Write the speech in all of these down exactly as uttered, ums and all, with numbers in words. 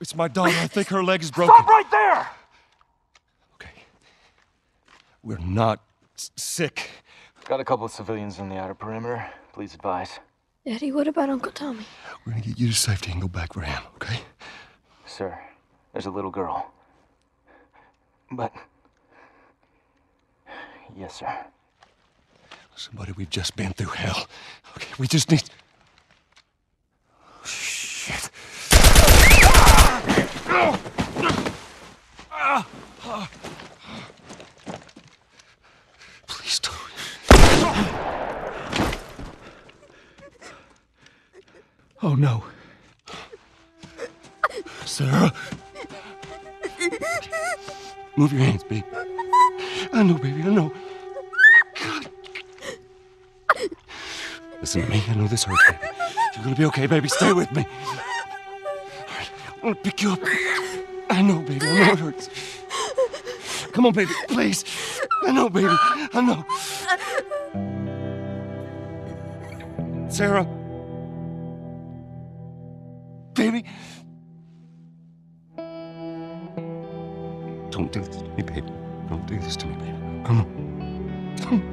It's my daughter. I think her leg is broken. Stop right there! Okay. We're not sick. Got a couple of civilians in the outer perimeter. Please advise. Daddy, what about Uncle Tommy? We're gonna get you to safety and go back for him, okay? Sir, there's a little girl. But... Yes, sir. Somebody, we've just been through hell. Okay, we just need... Oh, shit. Please don't. Oh no. Sarah. Move your hands, baby. I know, baby, I know. God. Listen to me, I know this hurts, baby. You're gonna be okay, baby. Stay with me. I'm gonna pick you up. I know, baby. I know it hurts. Come on, baby. Please. I know, baby. I know. Sarah. Baby. Don't do this to me, baby. Don't do this to me, baby. Come on. Come on.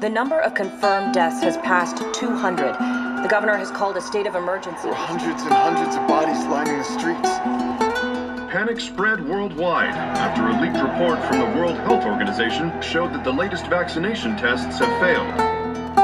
The number of confirmed deaths has passed two hundred. The governor has called a state of emergency. There are hundreds and hundreds of bodies lining the streets. Panic spread worldwide after a leaked report from the World Health Organization showed that the latest vaccination tests have failed.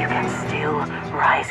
You can still rise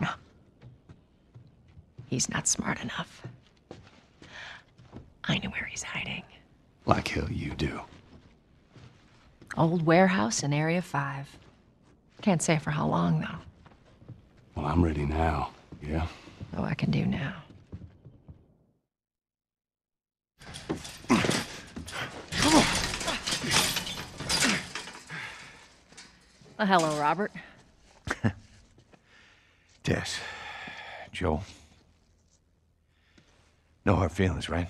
No. He's not smart enough. I know where he's hiding. Like hell you do. Old warehouse in Area five. Can't say for how long, though. Well, I'm ready now, yeah? Oh, I can do now. Come on! Well, hello, Robert. Tess, Joel. No hard feelings, right?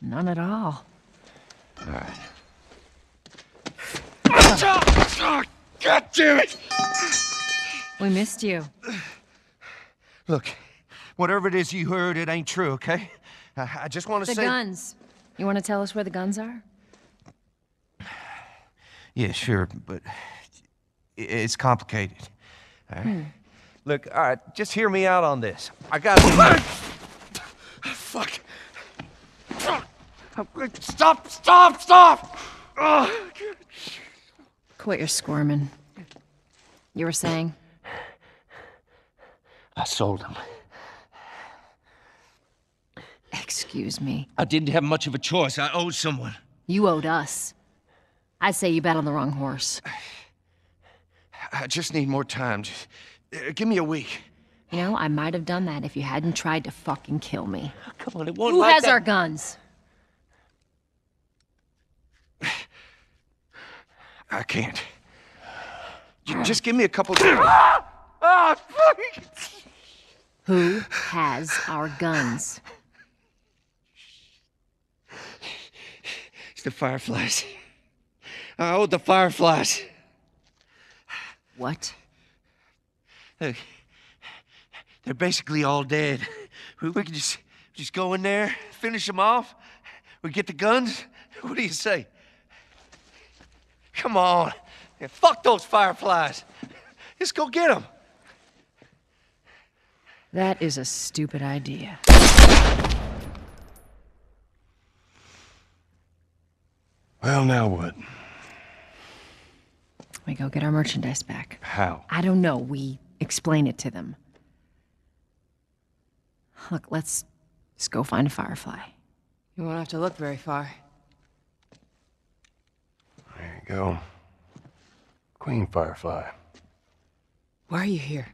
None at all. All right. Oh, God damn it! We missed you. Look, whatever it is you heard, it ain't true, okay? I, I just want to say... The guns. You want to tell us where the guns are? Yeah, sure, but... It's complicated. All right. Hmm. Look, all right, just hear me out on this. I got. Fuck! Stop! Stop! Stop! Oh. Quit your squirming. You were saying? I sold them. Excuse me. I didn't have much of a choice. I owed someone. You owed us. I'd say you bet on the wrong horse. I just need more time. Just, uh, give me a week. You know, I might have done that if you hadn't tried to fucking kill me. Oh, come on, it won't. Who like has that... our guns? I can't. Just give me a couple. Ah! Ah, fuck! Who has our guns? It's the Fireflies. I owe the Fireflies. What? Look, they're basically all dead. We, we can just just go in there, finish them off. We get the guns. What do you say? Come on. Yeah, fuck those Fireflies. Let's go get them. That is a stupid idea. Well, now what? We go get our merchandise back. How? I don't know. We explain it to them. Look, let's just go find a Firefly. You won't have to look very far. There you go. Queen Firefly. Why are you here?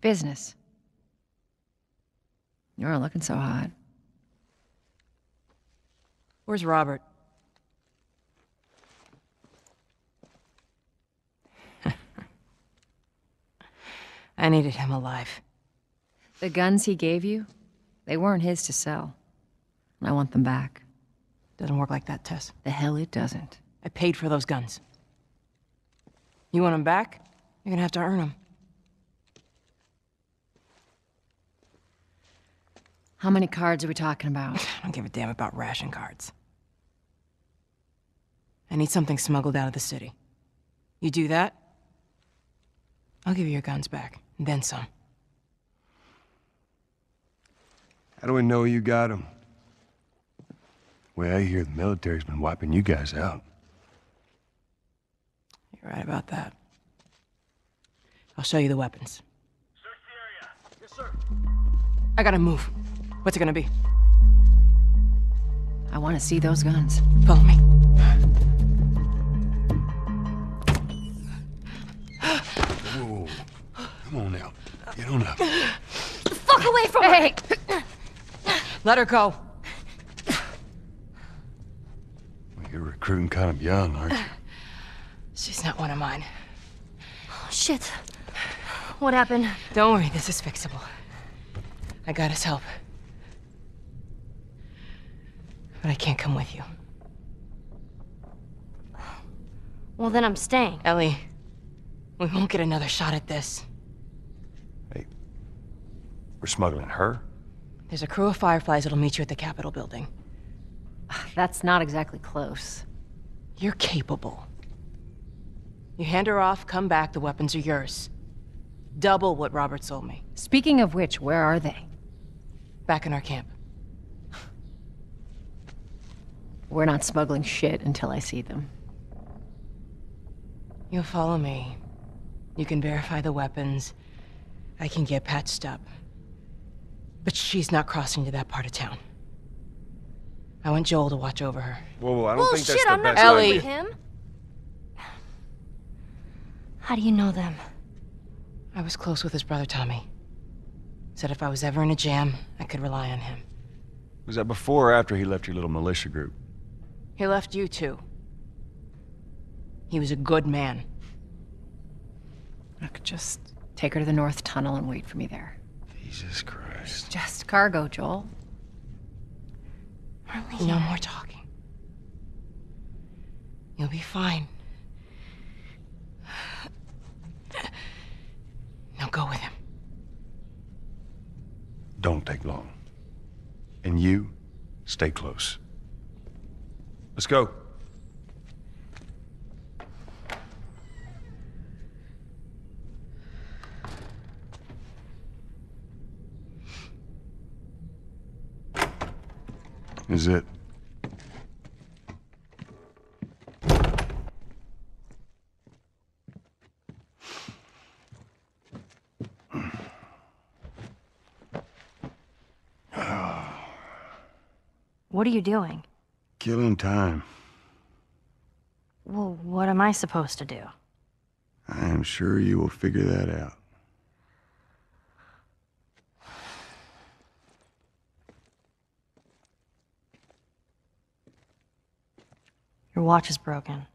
Business. You're looking so hot. Where's Robert? I needed him alive. The guns he gave you, they weren't his to sell. I want them back. Doesn't work like that, Tess. The hell it doesn't. I paid for those guns. You want them back? You're gonna have to earn them. How many cards are we talking about? I don't give a damn about ration cards. I need something smuggled out of the city. You do that, I'll give you your guns back. Then some. How do we know you got him? The way I hear, the military's been wiping you guys out. You're right about that. I'll show you the weapons. Search the area. Yes, sir. I gotta move. What's it gonna be? I want to see those guns. Follow me. Whoa. Come on now. Get on up. Get the fuck away from hey. her! Let her go. Well, you're recruiting kind of young, aren't you? She's not one of mine. Oh, shit. What happened? Don't worry, this is fixable. I got his help. But I can't come with you. Well, then I'm staying. Ellie, we won't get another shot at this. Hey, we're smuggling her? There's a crew of Fireflies that'll meet you at the Capitol building. That's not exactly close. You're capable. You hand her off, come back, the weapons are yours. Double what Robert sold me. Speaking of which, where are they? Back in our camp. We're not smuggling shit until I see them. You'll follow me. You can verify the weapons. I can get patched up. But she's not crossing to that part of town. I want Joel to watch over her. Whoa, whoa, I don't well, think that's shit, the I'm best not Ellie. With him. How do you know them? I was close with his brother, Tommy. Said if I was ever in a jam, I could rely on him. Was that before or after he left your little militia group? He left you two. He was a good man. I could just take her to the North Tunnel and wait for me there. Jesus Christ. Just cargo, Joel. Marlene. No more talking. You'll be fine. Now go with him. Don't take long. And you, stay close. Let's go. Is it? What are you doing? Killing time. Well, what am I supposed to do? I am sure you will figure that out. Your watch is broken.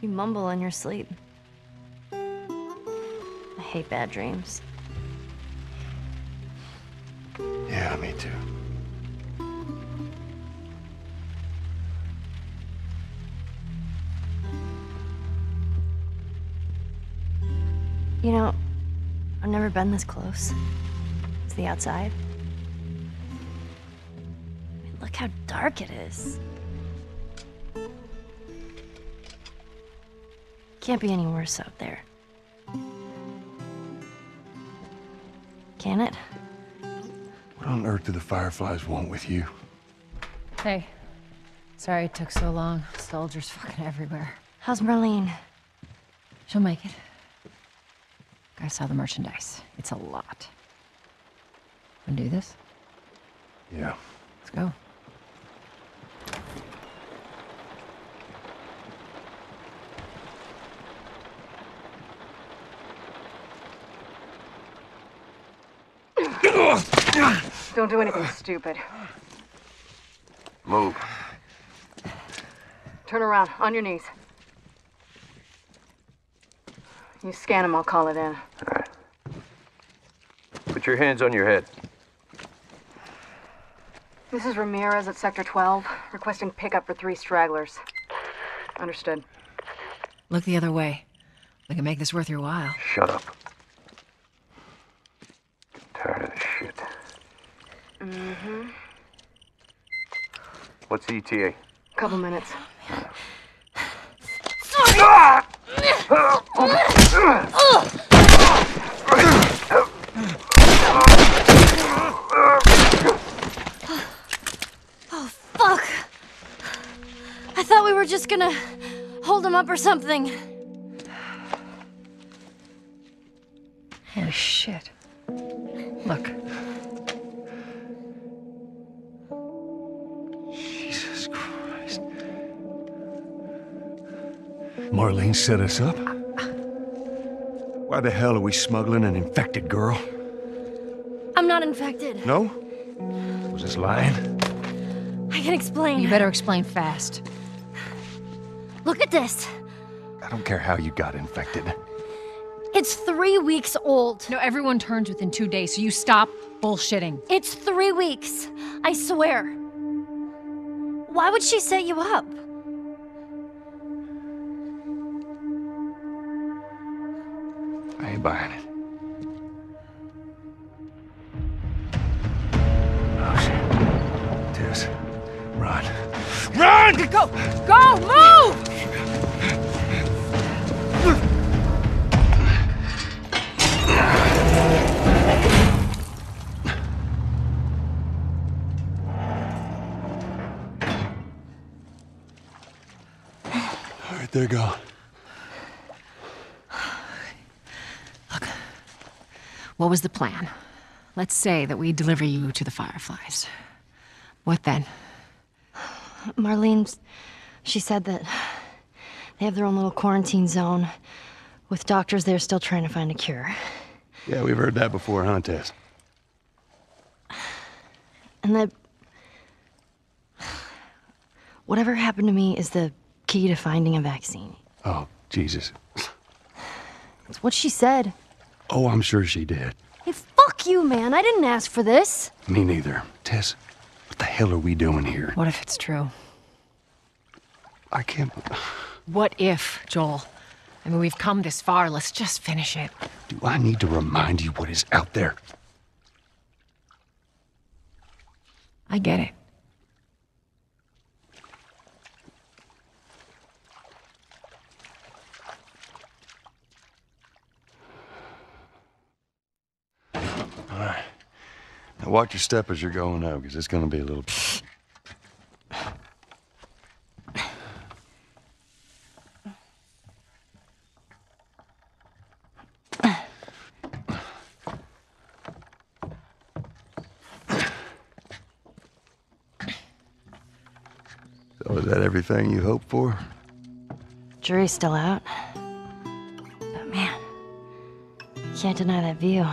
You mumble in your sleep. I hate bad dreams. Yeah, me too. You know, I've never been this close to the outside. I mean, look how dark it is. Can't be any worse out there. Can it? What on earth do the Fireflies want with you? Hey. Sorry it took so long. Soldiers fucking everywhere. How's Marlene? She'll make it. I saw the merchandise. It's a lot. Wanna do this? Yeah. Let's go. Don't do anything stupid. Move. Turn around, on your knees. You scan them, I'll call it in. All right. Put your hands on your head. This is Ramirez at Sector twelve, requesting pickup for three stragglers. Understood. Look the other way. We can make this worth your while. Shut up. I'm tired of this shit. Mm-hmm. Mm-hmm. What's the E T A? Couple minutes. Oh, sorry. Ah! Oh, fuck. I thought we were just gonna hold him up or something. Holy shit. Look. Jesus Christ. Marlene set us up? Why the hell are we smuggling an infected girl? I'm not infected. No? Was this lying? I can explain. You better explain fast. Look at this. I don't care how you got infected. It's three weeks old. No, everyone turns within two days, so you stop bullshitting. It's three weeks. I swear. Why would she set you up? I ain't buying it. Oh, shit. Tess, run. Run! Go! Go! Move! All right, there you go. Look, what was the plan? Let's say that we deliver you to the Fireflies. What then? Marlene, she said that they have their own little quarantine zone with doctors there still trying to find a cure. Yeah, we've heard that before, huh, Tess? And that... whatever happened to me is the key to finding a vaccine. Oh, Jesus. That's what she said. Oh, I'm sure she did. Hey, fuck you, man. I didn't ask for this. Me neither. Tess, what the hell are we doing here? What if it's true? I can't... What if, Joel? I mean, we've come this far. Let's just finish it. Do I need to remind you what is out there? I get it. All right. Now watch your step as you're going up, because it's going to be a little... Was that everything you hoped for? Jury's still out. But man, can't deny that view.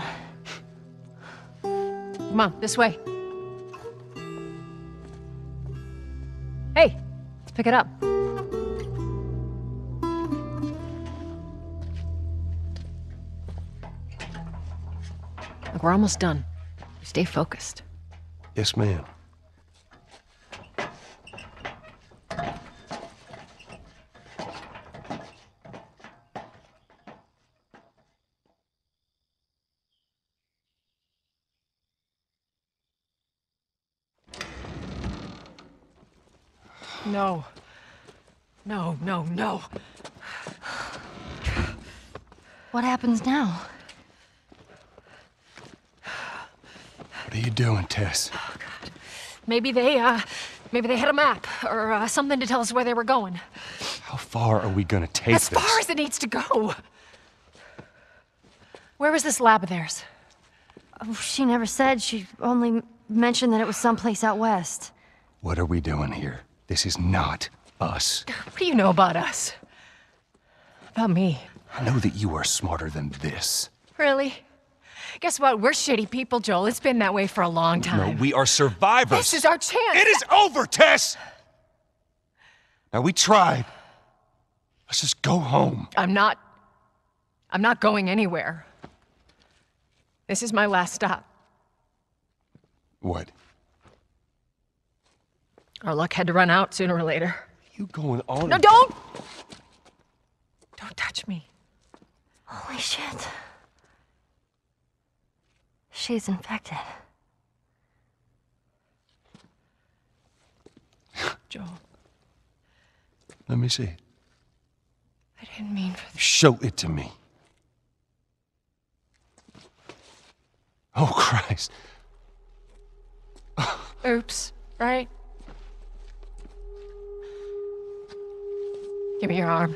Come on, this way. Hey, let's pick it up. Look, we're almost done. Stay focused. Yes, ma'am. No. No, no, no. What happens now? What are you doing, Tess? Oh, God. Maybe they, uh, maybe they had a map or uh, something to tell us where they were going. How far are we gonna take this? As far as it needs to go. Where was this lab of theirs? Oh, she never said. She only mentioned that it was someplace out west. What are we doing here? This is not us. What do you know about us? About me? I know that you are smarter than this. Really? Guess what? We're shitty people, Joel. It's been that way for a long time. No, we are survivors. This is our chance. It is over, Tess! Now, we tried. Let's just go home. I'm not... I'm not going anywhere. This is my last stop. What? Our luck had to run out sooner or later. You going on? No, don't! Don't touch me. Holy shit. She's infected. Joel. Let me see. I didn't mean for this. Show it to me. Oh, Christ. Oops, right? Give me your arm.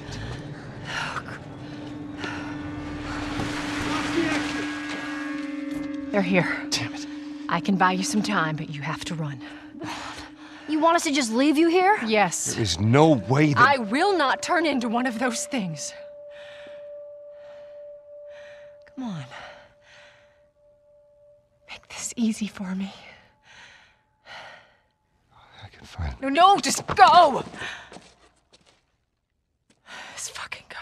They're here. Damn it. I can buy you some time, but you have to run. You want us to just leave you here? Yes. There is no way that... I will not turn into one of those things. Come on. Make this easy for me. I can find... No, no, just go! Just fucking go.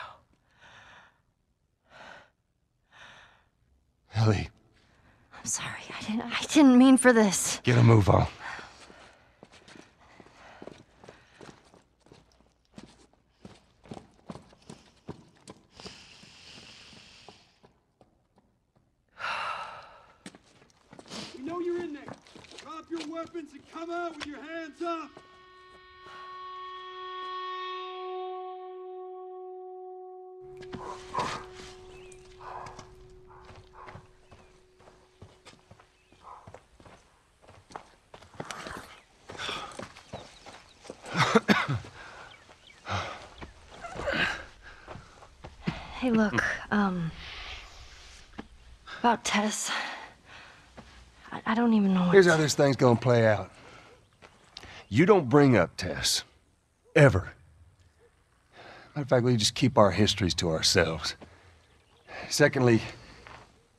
Ellie. I'm sorry, I didn't, I didn't mean for this. Get a move on. We know you're in there. Drop your weapons and come out with your hands up. Hey, look, um, about Tess, I, I don't even know what... Here's how this thing's gonna play out. You don't bring up Tess, ever. Matter of fact, we just keep our histories to ourselves. Secondly,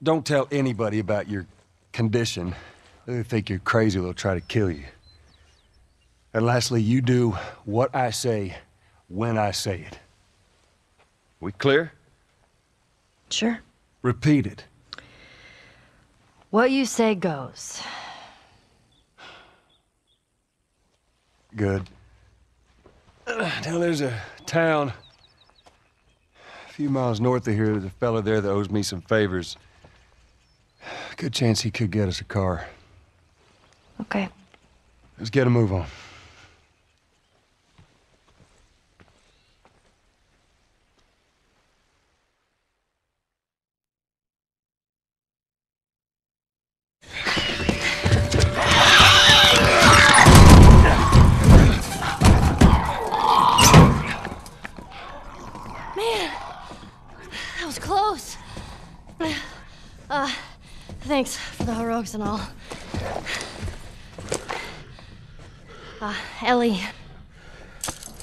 don't tell anybody about your condition. They'll think you're crazy, they'll try to kill you. And lastly, you do what I say, when I say it. We clear? Sure. Repeat it. What you say goes. Good. Now there's a town a few miles north of here. There's a fella there that owes me some favors. Good chance he could get us a car. Okay. Let's get a move on. Thanks for the heroics and all. Uh, Ellie.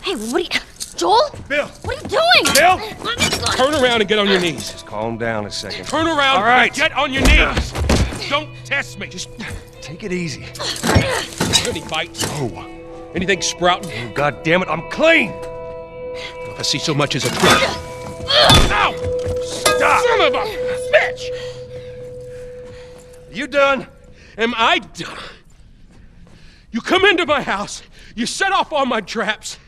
Hey, what are you... Joel? Bill! What are you doing? Bill! Let me go. Turn around and get on your knees. Just calm down a second. Turn around all right. And get on your knees. Don't test me. Just take it easy. Any bites? Oh. Anything sprouting? Oh, God damn it, I'm clean! If I see so much as a prick. Ow! Stop! Son of a bitch! You done? Am I done? You come into my house, you set off all my traps,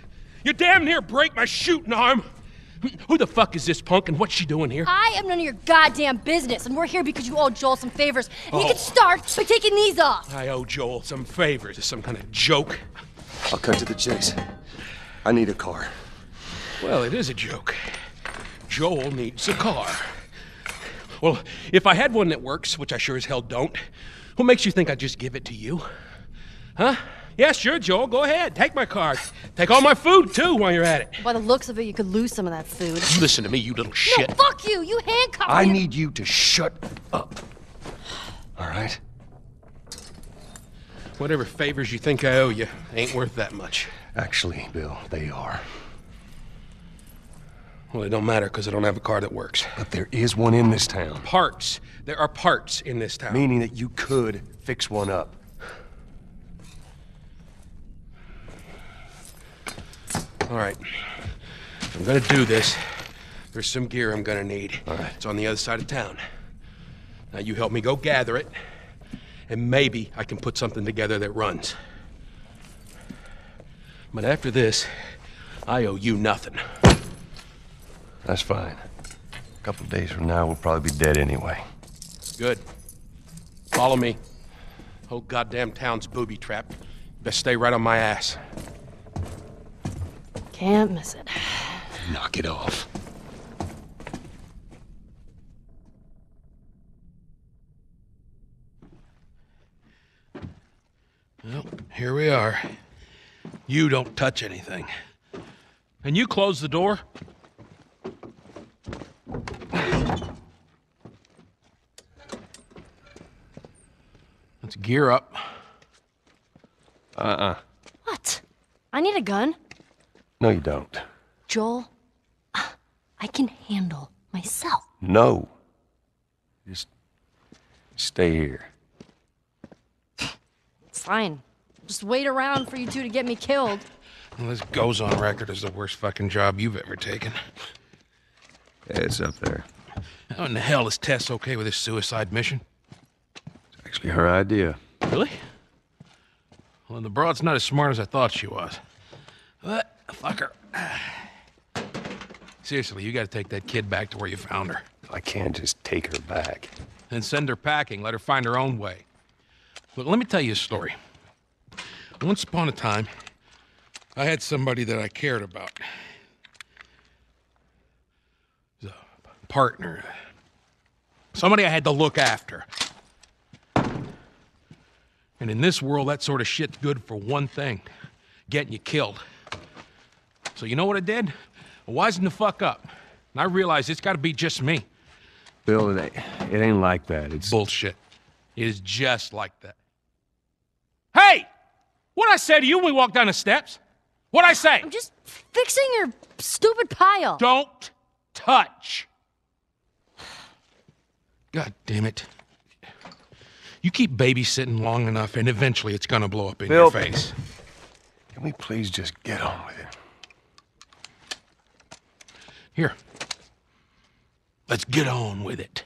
you damn near break my shooting arm. Who the fuck is this punk and what's she doing here? I am none of your goddamn business, and we're here because you owe Joel some favors. And oh. You can start by taking these off. I owe Joel some favors. Is some kind of joke? I'll cut to the chase. I need a car. Well, it is a joke. Joel needs a car. Well, if I had one that works, which I sure as hell don't, what makes you think I'd just give it to you? Huh? Yeah, sure, Joel, go ahead. Take my car. Take all my food, too, while you're at it. By the looks of it, you could lose some of that food. Listen to me, you little shit. No, fuck you! You handcuffed me! I need you to shut up. All right? Whatever favors you think I owe you ain't worth that much. Actually, Bill, they are. Well, it don't matter, because I don't have a car that works. But there is one in this town. Parts. There are parts in this town. Meaning that you could fix one up. All right. I'm gonna do this. There's some gear I'm gonna need. All right. It's on the other side of town. Now you help me go gather it, and maybe I can put something together that runs. But after this, I owe you nothing. That's fine. A couple of days from now, we'll probably be dead anyway. Good. Follow me. Whole goddamn town's booby trapped. Best stay right on my ass. Can't miss it. Knock it off. Well, here we are. You don't touch anything. And you close the door? Let's gear up. Uh-uh. What? I need a gun. No, you don't. Joel, I can handle myself. No. Just stay here. It's fine. Just wait around for you two to get me killed. Well, this goes on record as the worst fucking job you've ever taken. Yeah, it's up there. How in the hell is Tess okay with this suicide mission? It's actually her idea. Really? Well, the broad's not as smart as I thought she was. But, fuck her. Seriously, you gotta take that kid back to where you found her. I can't just take her back. Then send her packing, let her find her own way. Look, let me tell you a story. Once upon a time, I had somebody that I cared about. It was a partner. Somebody I had to look after. And in this world, that sort of shit's good for one thing. Getting you killed. So you know what I did? I wisened the fuck up. And I realized it's gotta be just me. Bill, it ain't, it ain't like that. It's bullshit. It is just like that. Hey! What'd I say to you when we walked down the steps? What'd I say? I'm just fixing your stupid pile. Don't touch. God damn it. You keep babysitting long enough, and eventually it's gonna blow up in Bill, your face. Can we please just get on with it? Here. Let's get on with it.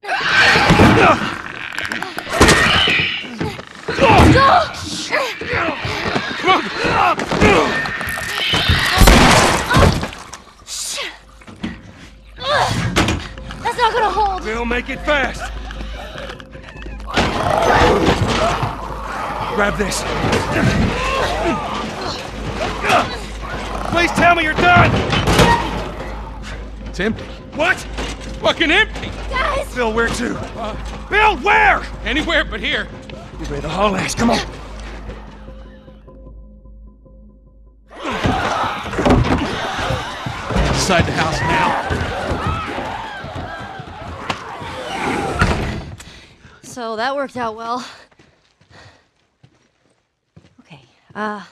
Come on! That's not gonna hold! We'll make it fast! Grab this! Please tell me you're done! It's empty. What? Fucking empty! Guys! Bill, where to? Uh, Bill, where? Anywhere but here. You ready to haul ass, come on! Inside the house now. So that worked out well. Okay, uh,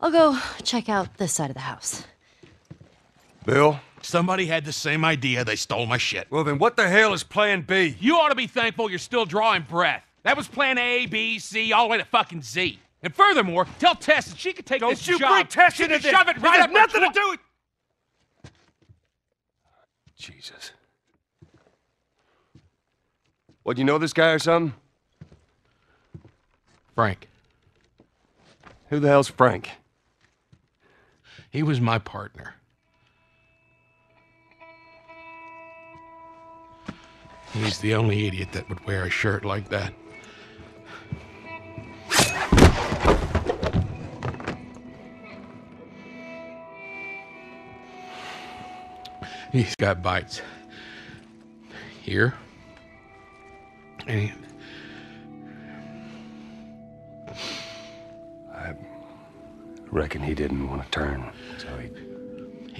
I'll go check out this side of the house. Bill? Somebody had the same idea, they stole my shit. Well then what the hell is plan B? You ought to be thankful you're still drawing breath. That was plan A, B, C, all the way to fucking Z. And furthermore, tell Tess that she could take Don't this job. Don't you bring Tess into this! Shove it right up nothing to do with... Jesus. What, you know this guy or something? Frank. Who the hell's Frank? He was my partner. He's the only idiot that would wear a shirt like that. He's got bites. Here. I reckon he didn't want to turn, so he...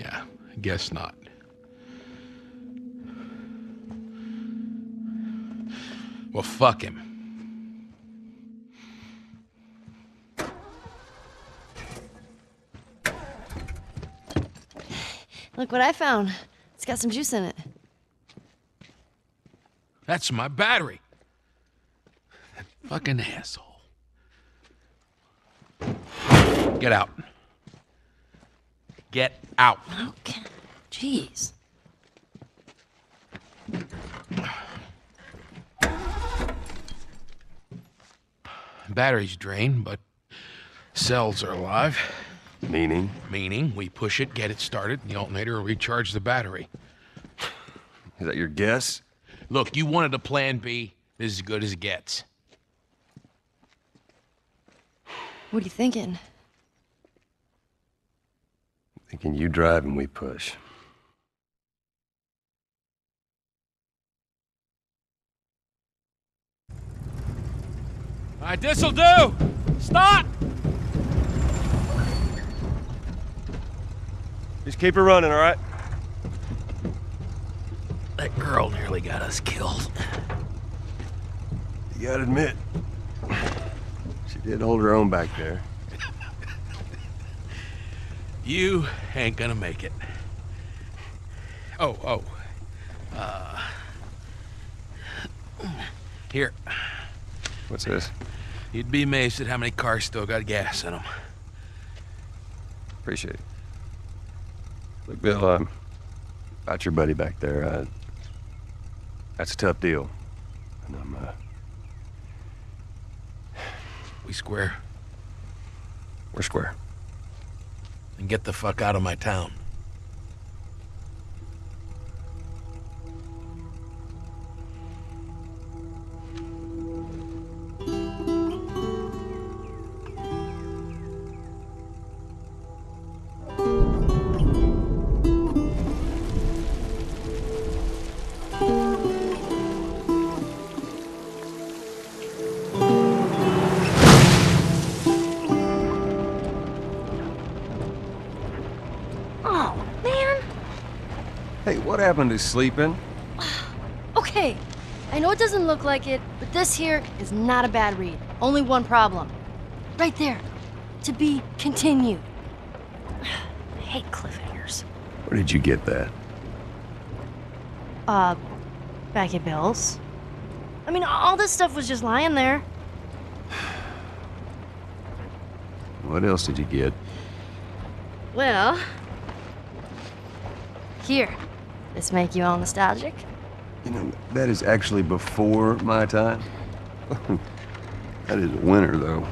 Yeah, I guess not. Well, fuck him. Look what I found. It's got some juice in it. That's my battery. Fucking asshole. Get out. Get out. Okay. Jeez. Battery's drained, but cells are alive. Meaning? Meaning we push it, get it started, and the alternator will recharge the battery. Is that your guess? Look, you wanted a plan B. This is as good as it gets. What are you thinking? Thinking you drive and we push. All right, this'll do! Stop! Just keep it running, all right? That girl nearly got us killed. You gotta admit, she did hold her own back there. You ain't gonna make it. Oh, oh. Uh, here. What's this? You'd be amazed at how many cars still got gas in them. Appreciate it. Look, Bill, um, about your buddy back there, uh, that's a tough deal. And I'm, uh... We square. We're square. And get the fuck out of my town. What happened to sleeping? Okay, I know it doesn't look like it, but this here is not a bad read. Only one problem. Right there. To be continued. I hate cliffhangers. Where did you get that? Uh, back at Bill's. I mean, all this stuff was just lying there. What else did you get? Well, here. This make you all nostalgic? You know, that is actually before my time. That is winter, though.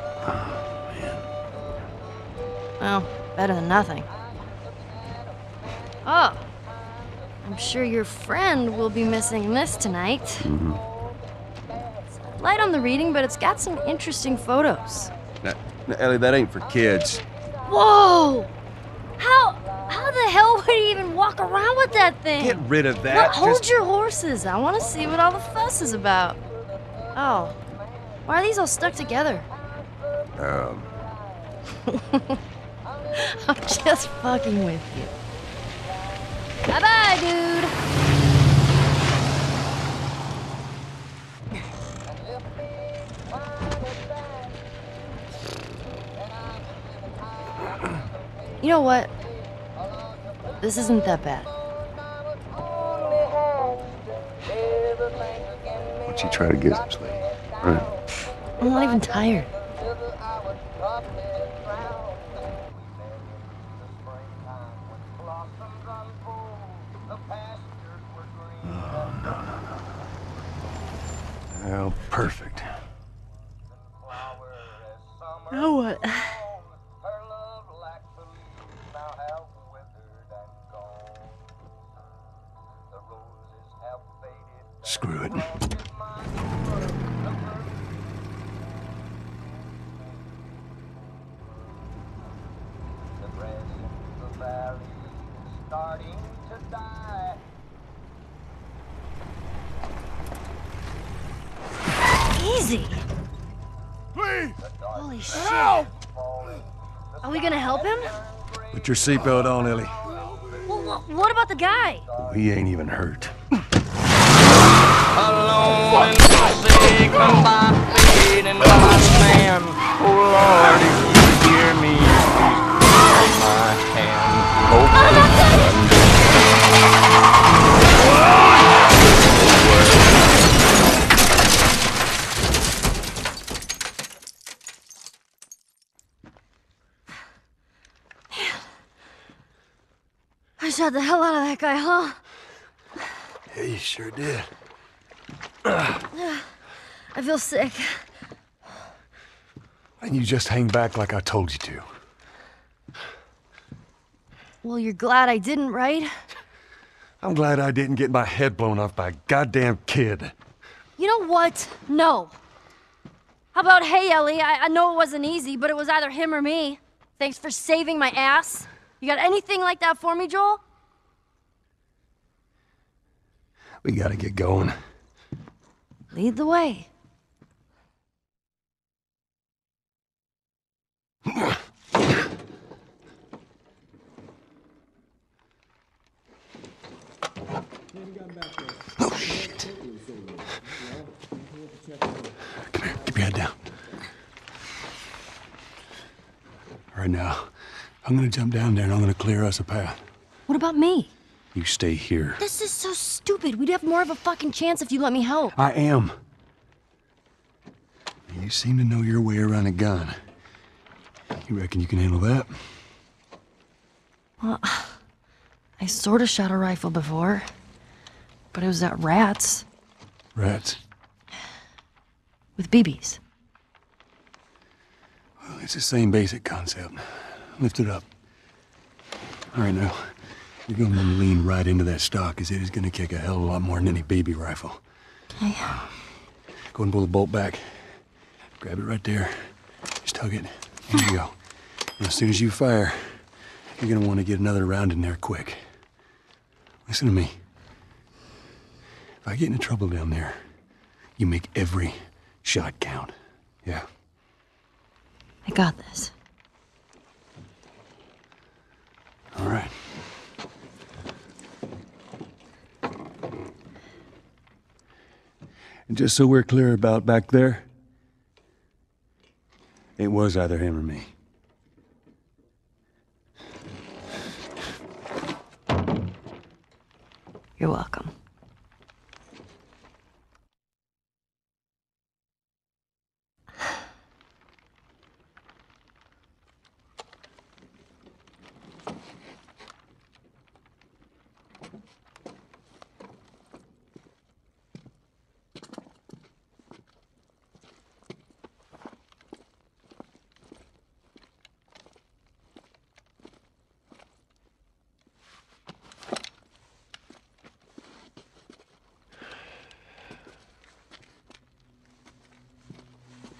Oh, man. Well, better than nothing. Oh, I'm sure your friend will be missing this tonight. Mm-hmm. It's light on the reading, but it's got some interesting photos. Now, now Ellie, that ain't for kids. Whoa! How, how the hell would he even walk around with that thing? Get rid of that. Well, hold Just... your horses. I want to see what all the fuss is about. Oh, why are these all stuck together? Um. I'm just fucking with you. Bye-bye, dude. You know what? This isn't that bad. Why don't you try to get some sleep? Right. I'm not even tired. Oh, no, no, no. Oh, perfect. Now what? Screw it. Easy. Please. Holy shit. Help. Are we gonna help him? Put your seatbelt on, Ellie. Well, what about the guy? He ain't even hurt. Alone and sick from my feet and my stand. Oh Lord, if you hear me, please take my hand. Hope you understand. I shot the hell out of that guy, huh? Yeah, you sure did. I feel sick. And you just hang back like I told you to. Well, you're glad I didn't, right? I'm glad I didn't get my head blown off by a goddamn kid. You know what? No. How about, hey, Ellie, I, I know it wasn't easy, but it was either him or me. Thanks for saving my ass. You got anything like that for me, Joel? We gotta get going. Lead the way. Oh, shit. Come here, keep your head down. Right now, I'm gonna jump down there and I'm gonna clear us a path. What about me? You stay here. This is so stupid. We'd have more of a fucking chance if you let me help. I am. You seem to know your way around a gun. You reckon you can handle that? Well, I sort of shot a rifle before, but it was at rats. Rats? With B Bs. Well, it's the same basic concept. Lift it up. All right, now. You're going to lean right into that stock, because it is going to kick a hell of a lot more than any B B rifle. Okay. Um, go and pull the bolt back. Grab it right there. Just tug it. There you go. And as soon as you fire, you're going to want to get another round in there quick. Listen to me. If I get into trouble down there, you make every shot count. Yeah? I got this. All right. And just so we're clear about back there, it was either him or me. You're welcome.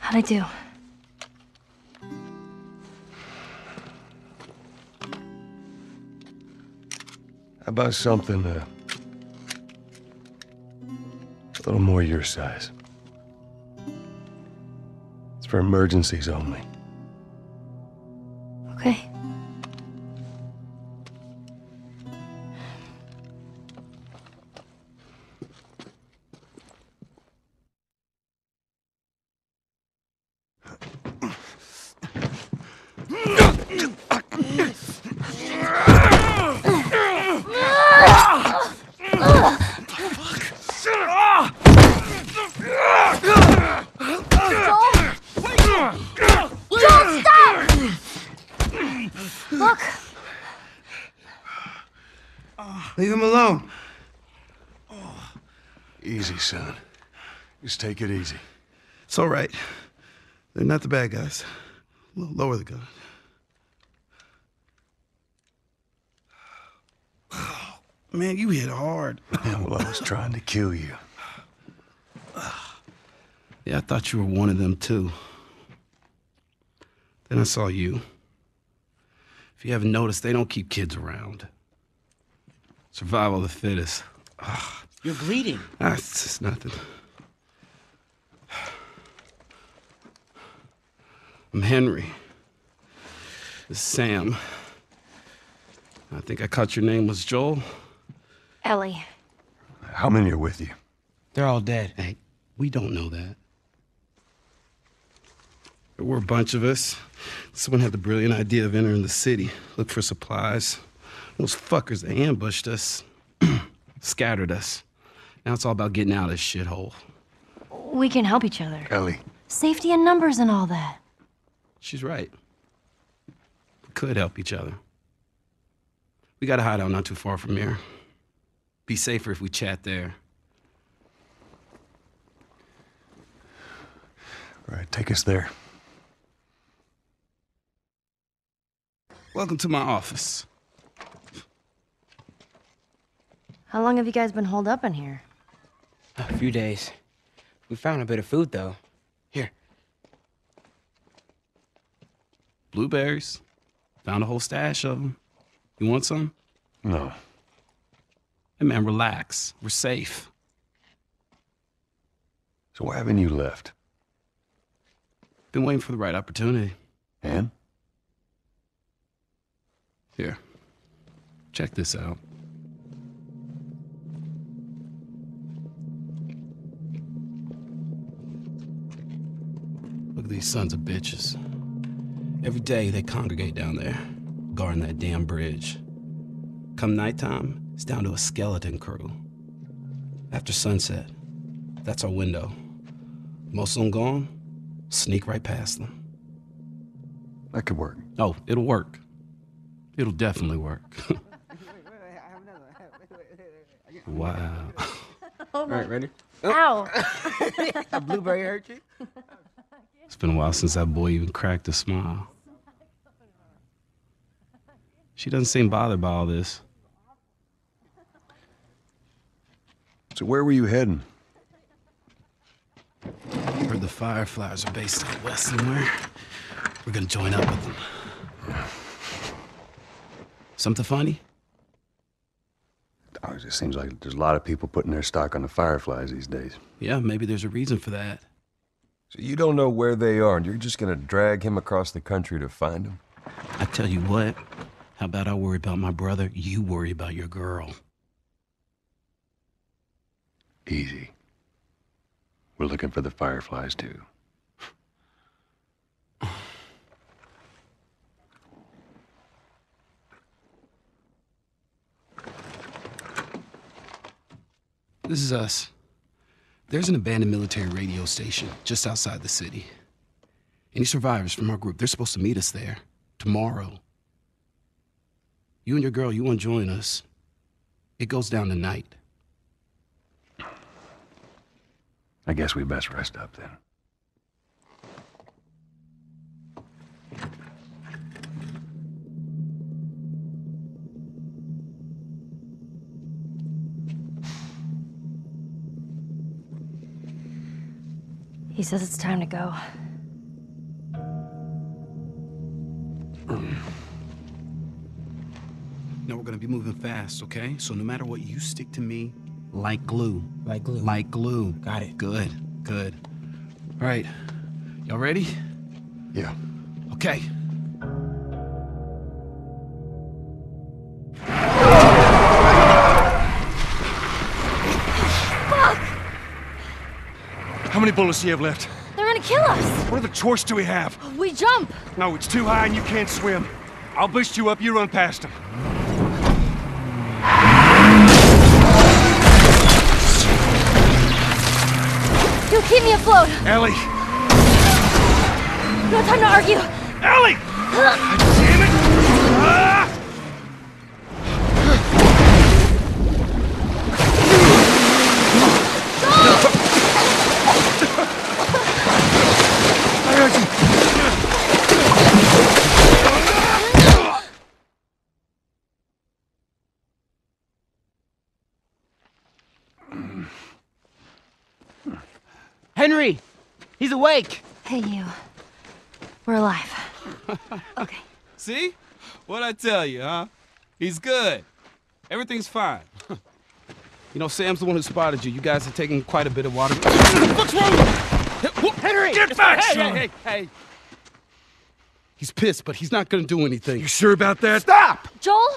I do. How about something uh, a little more your size? It's for emergencies only. Okay. Just take it easy. It's all right. They're not the bad guys. Lower the gun. Oh, man, you hit hard. Yeah, well, I was trying to kill you. Yeah, I thought you were one of them, too. Then I saw you. If you haven't noticed, they don't keep kids around. Survival of the fittest. Oh. You're bleeding. Ah, it's just nothing. I'm Henry. This is Sam. I think I caught your name was Joel. Ellie. How many are with you? They're all dead. Hey, we don't know that. There were a bunch of us. Someone had the brilliant idea of entering the city, look for supplies. Those fuckers, they ambushed us, scattered us. Now it's all about getting out of this shithole. We can help each other. Ellie. Safety in numbers and all that. She's right. We could help each other. We got a hideout not too far from here. Be safer if we chat there. All right, take us there. Welcome to my office. How long have you guys been holed up in here? A few days. We found a bit of food, though. Here. Blueberries. Found a whole stash of them. You want some? No. Hey, man, relax. We're safe. So why haven't you left? Been waiting for the right opportunity. And? Here. Check this out. Look at these sons of bitches. Every day they congregate down there, guarding that damn bridge. Come nighttime, it's down to a skeleton crew. After sunset, that's our window. Most of them gone, sneak right past them. That could work. Oh, it'll work. It'll definitely work. Wow. All right, ready? Ow! A blueberry hurt you? It's been a while since that boy even cracked a smile. She doesn't seem bothered by all this. So where were you heading? I heard the Fireflies are based out west somewhere. We're gonna join up with them. Something funny? Oh, it just seems like there's a lot of people putting their stock on the Fireflies these days. Yeah, maybe there's a reason for that. So you don't know where they are, and you're just gonna drag him across the country to find them? I tell you what, how about I worry about my brother, you worry about your girl. Easy. We're looking for the Fireflies, too. This is us. There's an abandoned military radio station just outside the city. Any survivors from our group, they're supposed to meet us there tomorrow. You and your girl, you want to join us? It goes down tonight. I guess we best rest up then. He says it's time to go. Now we're gonna be moving fast, okay? So no matter what, you stick to me. Like glue. Like glue. Like glue. Got it. Good. Good. All right. Y'all ready? Yeah. Okay. Fuck! How many bullets do you have left? They're gonna kill us. What other choice do we have? We jump. No, it's too high and you can't swim. I'll boost you up, you run past them. Keep me afloat! Ellie! No time to argue! Ellie! Uh. Damn it! Ah! Henry! He's awake! Hey, you. We're alive. Okay. See? What'd I tell you, huh? He's good. Everything's fine. You know, Sam's the one who spotted you. You guys have taken quite a bit of water. What's wrong? Henry! Get back! Hey, son. hey, hey, hey! He's pissed, but he's not gonna do anything. You sure about that? Stop! Joel?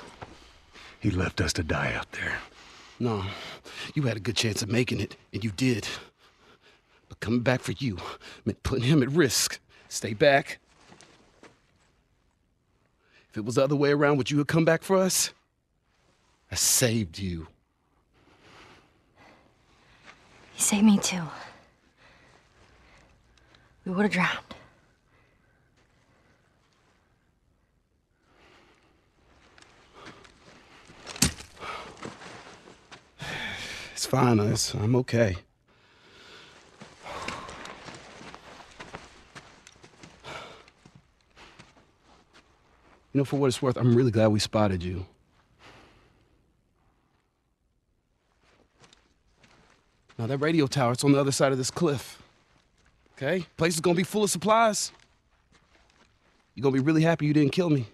He left us to die out there. No. You had a good chance of making it, and you did. But coming back for you meant putting him at risk. Stay back. If it was the other way around, would you have come back for us? I saved you. He saved me too. We would have drowned. It's fine. It's, I'm okay. You know, for what it's worth, I'm really glad we spotted you. Now, that radio tower, it's on the other side of this cliff. Okay? Place is gonna be full of supplies. You're gonna be really happy you didn't kill me.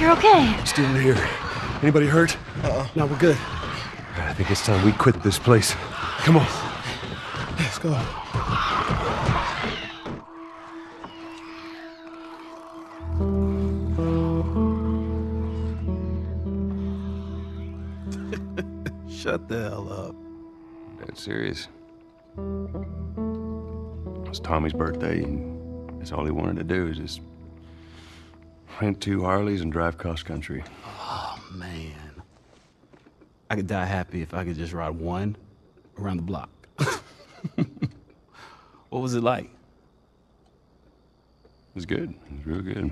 You're okay. I'm still here. Anybody hurt? Uh-uh. No, we're good. I think it's time we quit this place. Come on. Let's go. Shut the hell up. Dead serious. It was Tommy's birthday, and that's all he wanted to do is just rent two Harleys and drive cross country. Oh, man. I could die happy if I could just ride one around the block. What was it like? It was good. It was real good.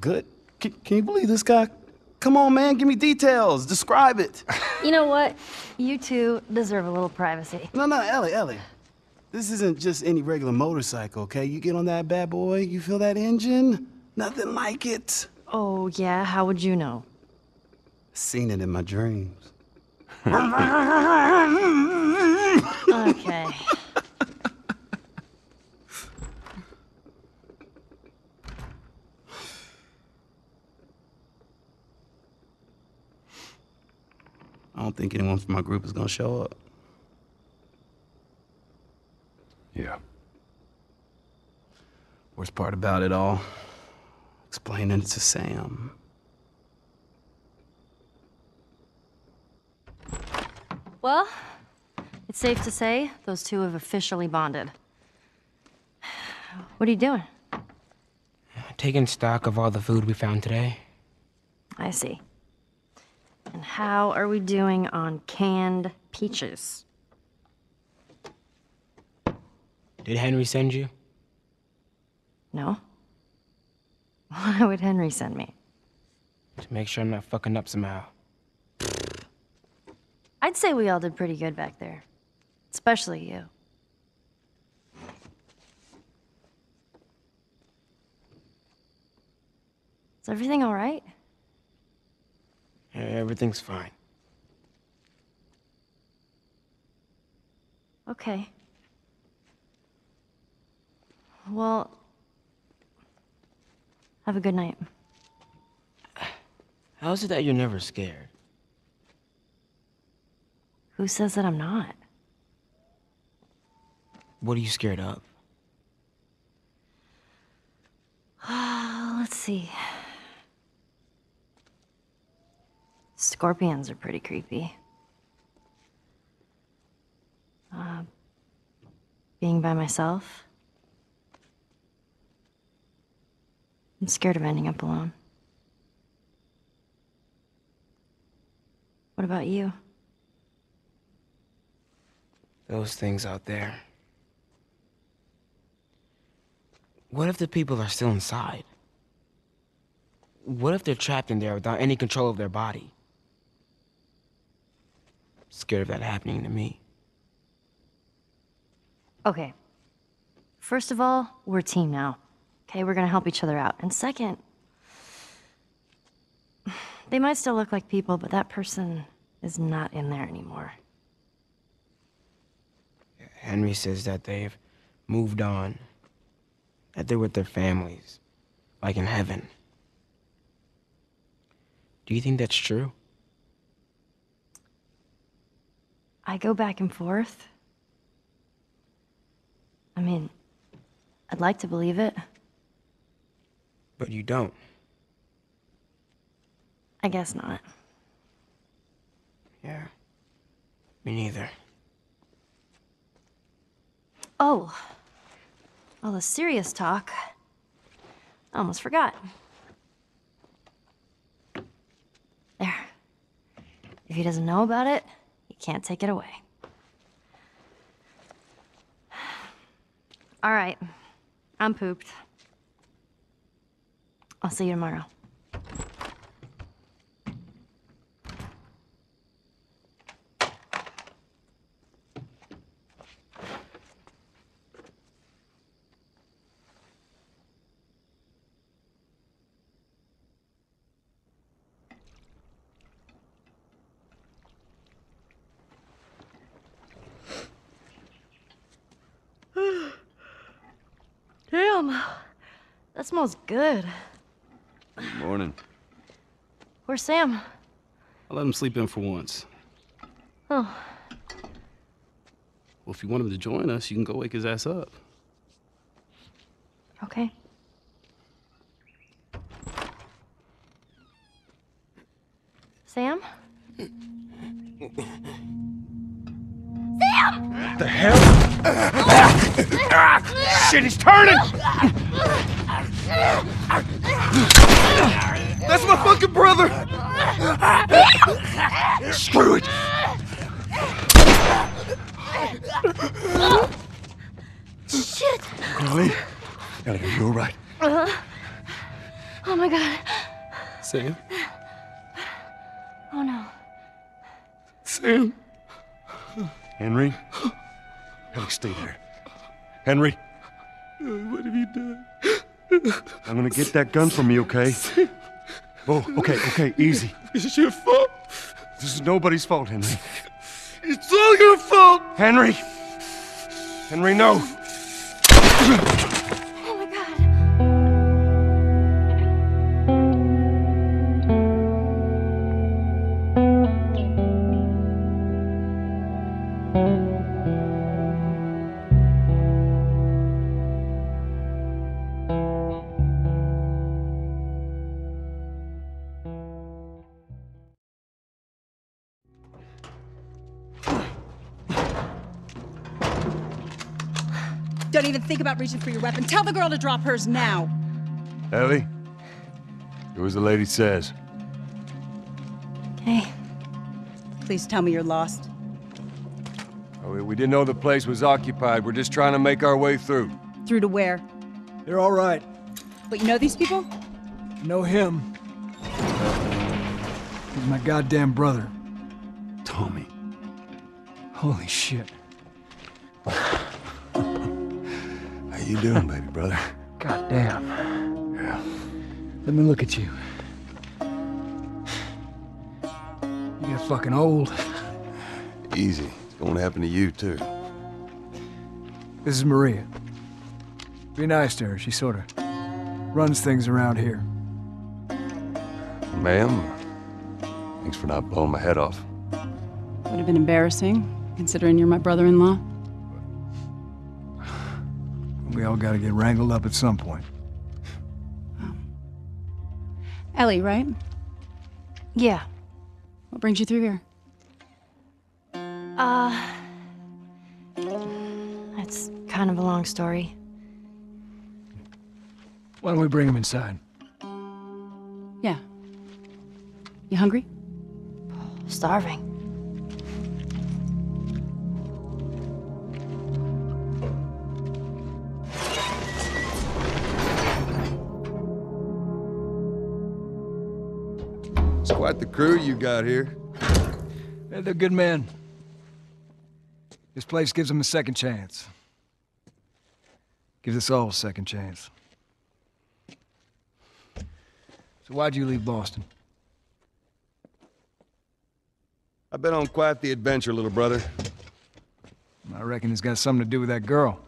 Good? Can, can you believe this guy? Come on, man, give me details. Describe it. You know what? You two deserve a little privacy. No, no, Ellie, Ellie. This isn't just any regular motorcycle, okay? You get on that bad boy, you feel that engine? Nothing like it. Oh, yeah? How would you know? Seen it in my dreams. Okay. I don't think anyone from my group is gonna show up. Yeah. Worst part about it all, explaining it to Sam. Well, it's safe to say those two have officially bonded. What are you doing? Taking stock of all the food we found today. I see. And how are we doing on canned peaches? Did Henry send you? No. Why would Henry send me? To make sure I'm not fucking up somehow. I'd say we all did pretty good back there. Especially you. Is everything all right? Everything's fine. Okay. Well, have a good night. How is it that you're never scared? Who says that I'm not? What are you scared of? Let's see. Scorpions are pretty creepy. Uh, being by myself. I'm scared of ending up alone. What about you? Those things out there. What if the people are still inside? What if they're trapped in there without any control of their body? Scared of that happening to me. Okay. First of all, we're a team now. Okay, we're gonna help each other out. And second, they might still look like people, but that person is not in there anymore. Henry says that they've moved on, that they're with their families, like in heaven. Do you think that's true? I go back and forth. I mean, I'd like to believe it. But you don't. I guess not. Yeah. Me neither. Oh. All the serious talk. I almost forgot. There. If he doesn't know about it, can't take it away. All right, I'm pooped. I'll see you tomorrow. Mom, that smells good. Good morning. Where's Sam? I let him sleep in for once. Oh. Well, if you want him to join us, you can go wake his ass up. Okay. Sam? Sam! What the hell? Ah, shit, he's turning! That's my fucking brother! Screw it! Shit! Ellie? Ellie, are you alright? Uh, oh my god. Sam? Oh no. Sam. Henry? Henry, stay there. Henry? What have you done? I'm gonna get that gun from you, okay? Oh, okay, okay, easy. It's your fault. This is nobody's fault, Henry. It's all your fault! Henry! Henry, no! Don't even think about reaching for your weapon. Tell the girl to drop hers now. Ellie, do as the lady says. Okay. Please tell me you're lost. Oh, we didn't know the place was occupied. We're just trying to make our way through. Through to where? They're all right. But you know these people? Know him. He's my goddamn brother. Tommy. Holy shit. How you doing, baby brother? God damn. Yeah. Let me look at you. You get fucking old. Easy. It's gonna happen to you, too. This is Maria. Be nice to her. She sort of runs things around here. Ma'am, thanks for not blowing my head off. Would have been embarrassing, considering you're my brother-in-law. We all gotta get wrangled up at some point. Um, Ellie, right? Yeah. What brings you through here? Uh... That's kind of a long story. Why don't we bring him inside? Yeah. You hungry? Starving. Quite the crew you got here. Yeah, they're good men. This place gives them a second chance. Gives us all a second chance. So why'd you leave Boston? I've been on quite the adventure, little brother. I reckon it's got something to do with that girl.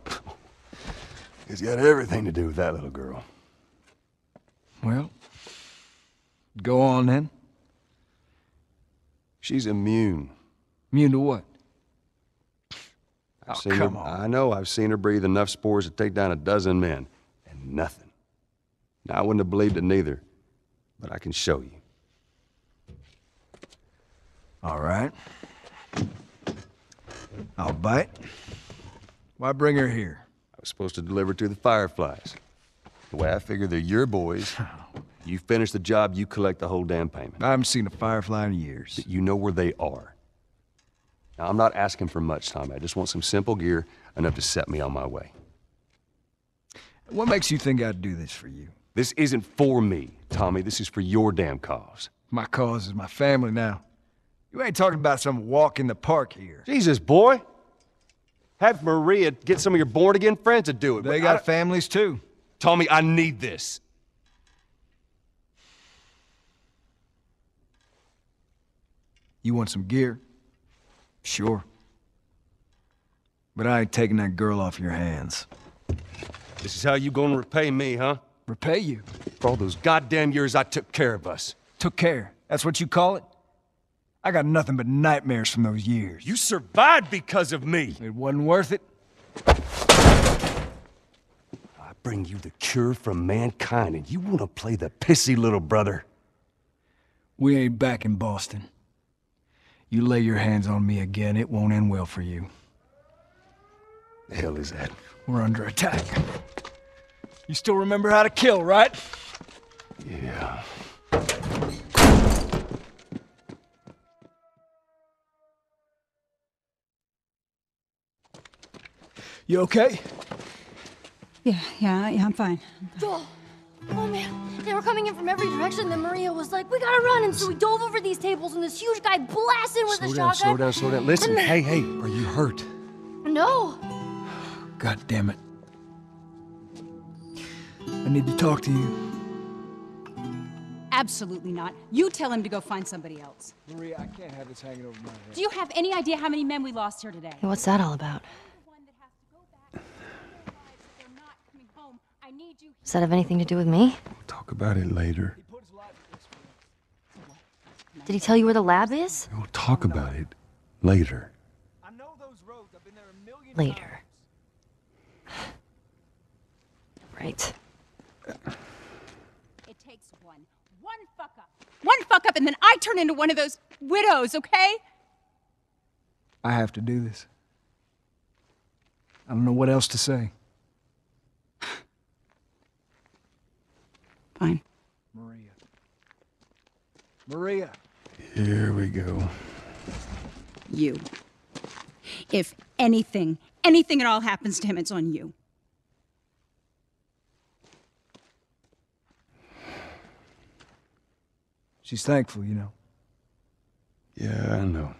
It's got everything to do with that little girl. Well, go on then. She's immune. Immune to what? I've oh, come her, on. I know, I've seen her breathe enough spores to take down a dozen men, and nothing. Now, I wouldn't have believed it neither, but I can show you. All right. I'll bite. Why bring her here? I was supposed to deliver to the Fireflies. The way I figure they're your boys. You finish the job, you collect the whole damn payment. I haven't seen a Firefly in years. But you know where they are. Now, I'm not asking for much, Tommy. I just want some simple gear, enough to set me on my way. What makes you think I'd do this for you? This isn't for me, Tommy. This is for your damn cause. My cause is my family now. You ain't talking about some walk in the park here. Jesus, boy. Have Maria get some of your born-again friends to do it. They got families, too. Tommy, I need this. You want some gear? Sure. But I ain't taking that girl off your hands. This is how you gonna repay me, huh? Repay you? For all those goddamn years I took care of us. Took care? That's what you call it? I got nothing but nightmares from those years. You survived because of me! It wasn't worth it. I bring you the cure for mankind, and you wanna play the pissy little brother? We ain't back in Boston. You lay your hands on me again, it won't end well for you. The hell is that? We're under attack. You still remember how to kill, right? Yeah. You okay? Yeah, yeah, yeah, I'm fine. Joel! Oh man, they were coming in from every direction, then Maria was like, we gotta run, and so we dove over these tables, and this huge guy blasted with a shotgun. Slow down, slow down, listen, hey, hey, are you hurt? No. God damn it. I need to talk to you. Absolutely not. You tell him to go find somebody else. Maria, I can't have this hanging over my head. Do you have any idea how many men we lost here today? Hey, what's that all about? Does that have anything to do with me? We'll talk about it later. Did he tell you where the lab is? We'll talk about it later. Later. Right. It takes one. One fuck up. One fuck up, and then I turn into one of those widows, okay? I have to do this. I don't know what else to say. Fine. Maria. Maria! Here we go. You. If anything, anything at all happens to him, it's on you. She's thankful, you know. Yeah, I know.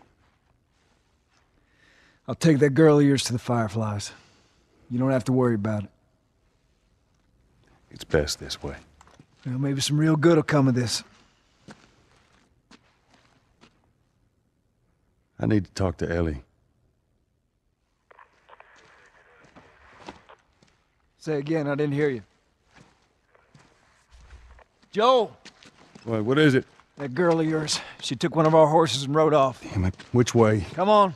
I'll take that girl of yours to the Fireflies. You don't have to worry about it. It's best this way. Well, maybe some real good will come of this. I need to talk to Ellie. Say again, I didn't hear you. Joel! What, what is it? That girl of yours. She took one of our horses and rode off. Damn it. Which way? Come on.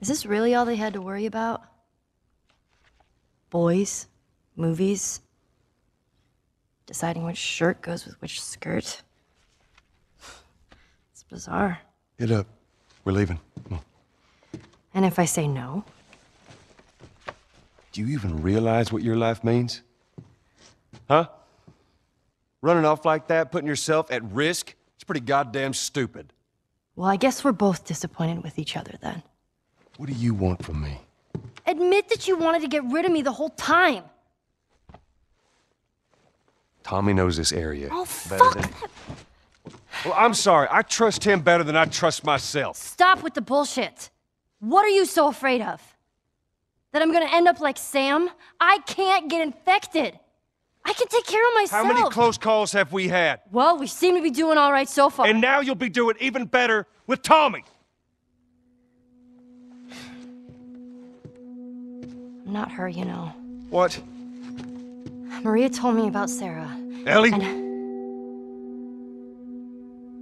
Is this really all they had to worry about? Boys? Movies? Deciding which shirt goes with which skirt? It's bizarre. Get up. We're leaving. Come on. And if I say no? Do you even realize what your life means? Huh? Running off like that, putting yourself at risk? It's pretty goddamn stupid. Well, I guess we're both disappointed with each other then. What do you want from me? Admit that you wanted to get rid of me the whole time. Tommy knows this area. Oh, fuck that. Well, I'm sorry. I trust him better than I trust myself. Stop with the bullshit. What are you so afraid of? That I'm gonna end up like Sam? I can't get infected. I can take care of myself. How many close calls have we had? Well, we seem to be doing all right so far. And now you'll be doing even better with Tommy. I'm not her, you know. What? Maria told me about Sarah. Ellie? And...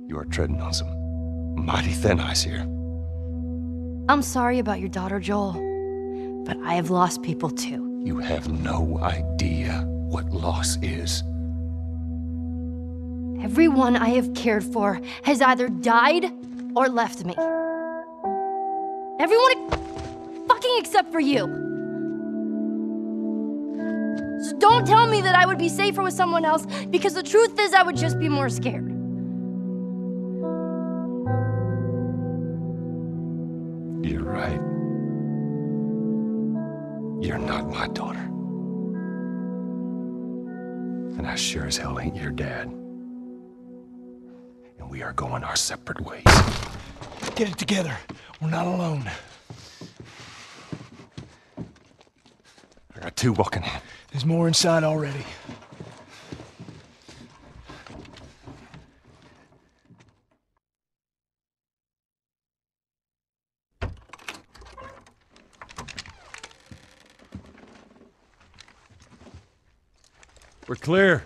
You are treading on some mighty thin ice here. I'm sorry about your daughter, Joel, but I have lost people too. You have no idea what loss is. Everyone I have cared for has either died or left me. Everyone fucking except for you. So don't tell me that I would be safer with someone else, because the truth is I would just be more scared. You're right. You're not my daughter. And I sure as hell ain't your dad. And we are going our separate ways. Get it together. We're not alone. I got two walking in. There's more inside already. We're clear.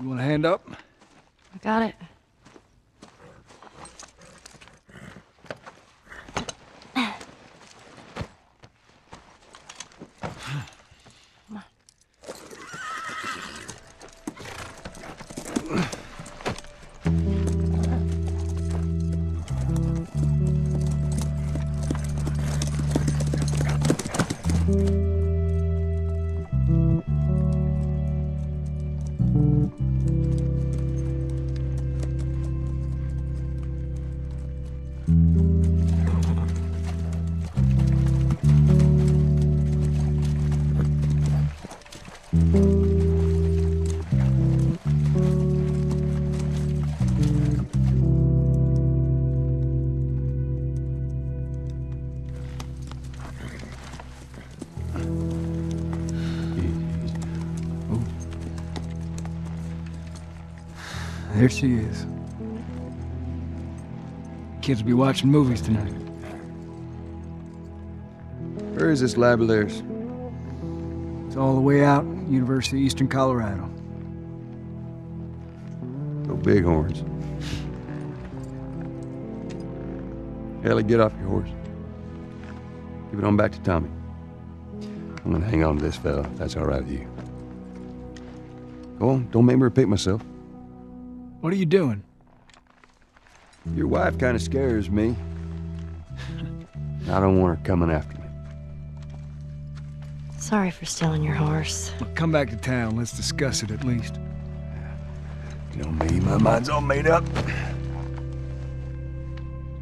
You want a hand up? I got it. There she is. Kids will be watching movies tonight. Where is this lab of theirs? It's all the way out, University of Eastern Colorado. No bighorns. Ellie, get off your horse. Give it on back to Tommy. I'm gonna hang on to this fella, if that's all right with you. Go on, don't make me repeat myself. What are you doing? Your wife kind of scares me. I don't want her coming after me. Sorry for stealing your horse. Well, come back to town. Let's discuss it at least. You know me, my mind's all made up.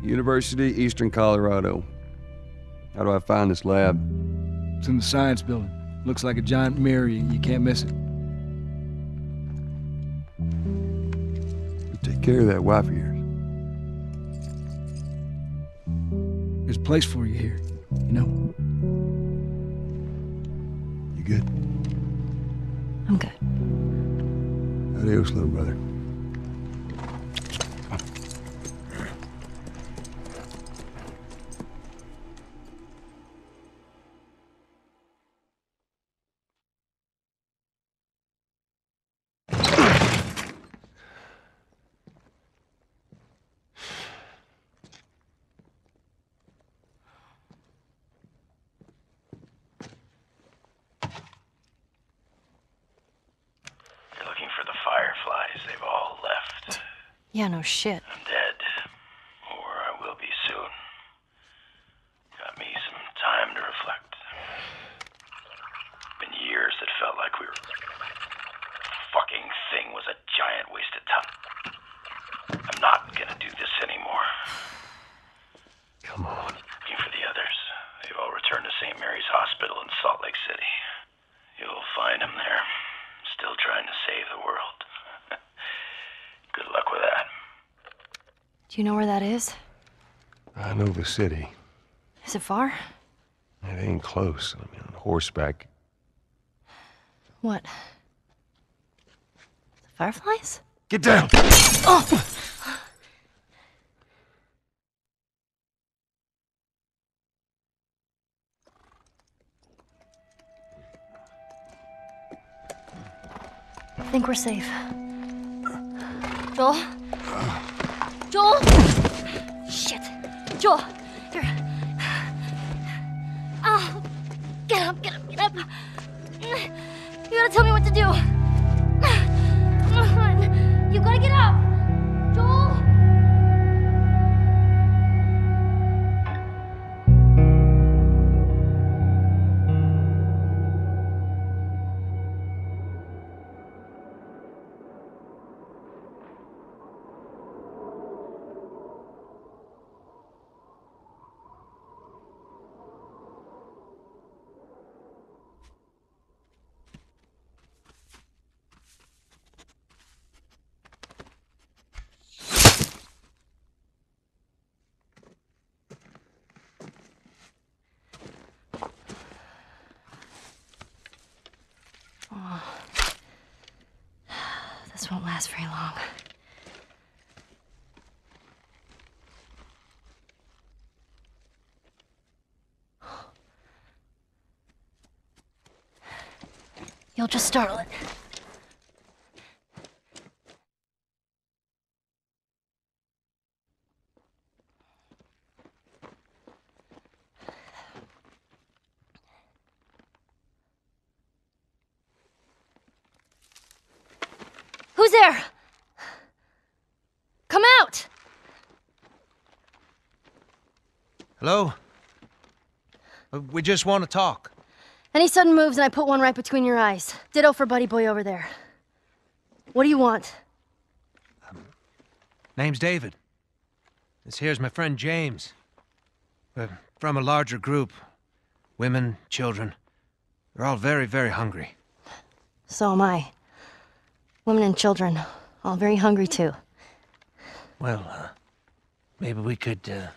University, Eastern Colorado. How do I find this lab? It's in the science building. Looks like a giant mirror. You can't miss it. Care of that wife of yours. There's a place for you here, you know. You good? I'm good. Adios, little brother. Yeah, no shit. I'm dead, or I will be soon. Got me some time to reflect. Been years that felt like we were... The fucking thing was a giant waste of time. I'm not gonna do this anymore. Come on. Looking for the others. They've all returned to Saint Mary's Hospital in Salt Lake City. You'll find them there, still trying to save the world. Good luck with that. Do you know where that is? I know the city. Is it far? It ain't close. I mean, on horseback. What? The Fireflies? Get down! Oh! I think we're safe. Joel? Joel? Shit. Joel, here. Oh, get up, get up, get up. You gotta tell me what to do. Come on. You gotta get up. Joel? This won't last very long. You'll just startle it. Who's there? Come out! Hello? We just want to talk. Any sudden moves and I put one right between your eyes. Ditto for buddy boy over there. What do you want? Um, name's David. This here's my friend James. We're from a larger group. Women, children. They're all very, very hungry. So am I. Women and children. All very hungry too. Well, uh, maybe we could uh,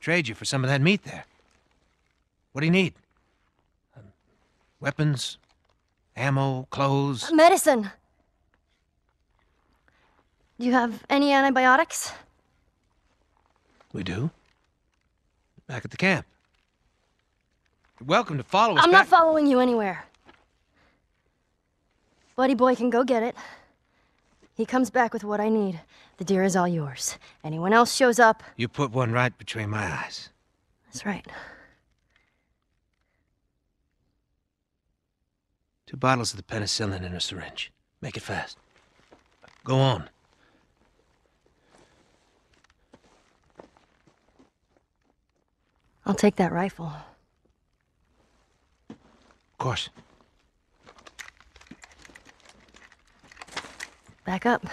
trade you for some of that meat there. What do you need? Um, weapons, ammo, clothes... Medicine! Do you have any antibiotics? We do. Back at the camp. You're welcome to follow us I'm back... not following you anywhere. Buddy boy can go get it. He comes back with what I need. The deer is all yours. Anyone else shows up... You put one right between my eyes. That's right. Two bottles of the penicillin in a syringe. Make it fast. Go on. I'll take that rifle. Of course. Back up.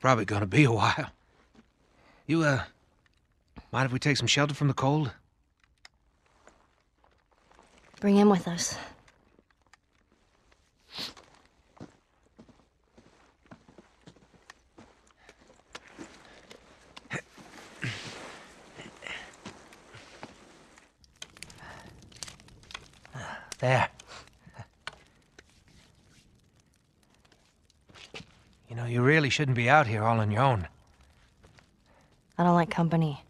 Probably gonna be a while. You, uh, mind if we take some shelter from the cold? Bring him with us. There. You really shouldn't be out here all on your own. I don't like company.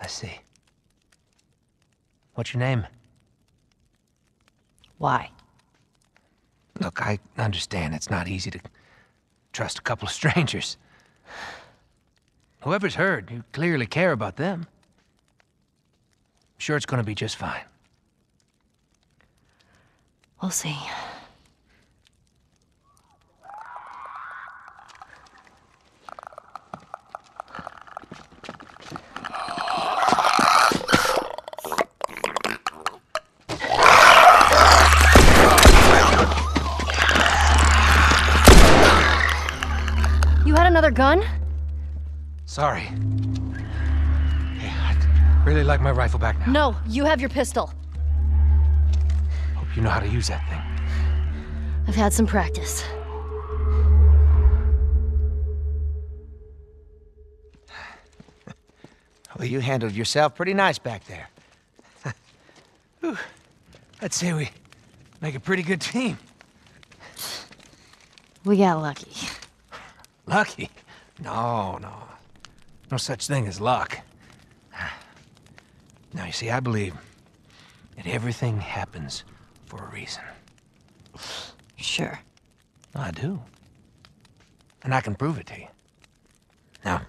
I see. What's your name? Why? Look, I understand it's not easy to trust a couple of strangers. Whoever's heard, you clearly care about them. I'm sure it's gonna be just fine. We'll see. Gun? Sorry. Hey, I'd really like my rifle back now. No, you have your pistol. Hope you know how to use that thing. I've had some practice. Well, you handled yourself pretty nice back there. Whew. I'd say we make a pretty good team. We got lucky. Lucky? No, no. No such thing as luck. Now, you see, I believe that everything happens for a reason. Sure. I do. And I can prove it to you. Now,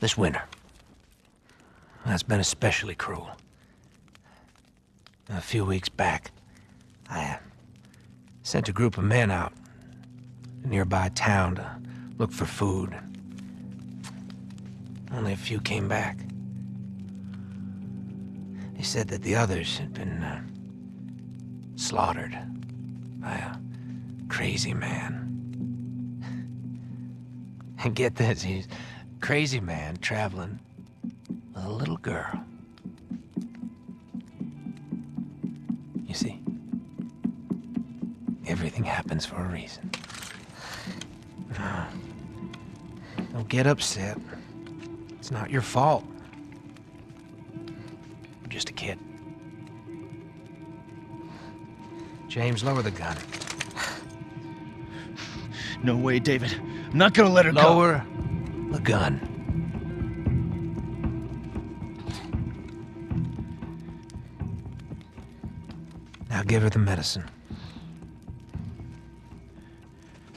this winter, that's been especially cruel. A few weeks back, I sent a group of men out to a nearby town to look for food. Only a few came back. They said that the others had been uh, slaughtered by a crazy man. And get this, he's a crazy man traveling with a little girl. You see, everything happens for a reason. Uh, Don't get upset. It's not your fault. You're just a kid. James, lower the gun. No way, David. I'm not gonna let her go. Lower the gun. Now give her the medicine.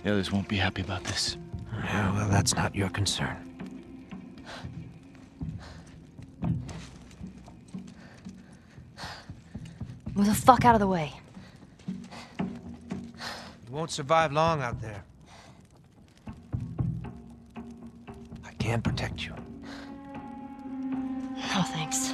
The others won't be happy about this. Yeah, well, that's not your concern. Move the fuck out of the way. You won't survive long out there. I can protect you. No, thanks.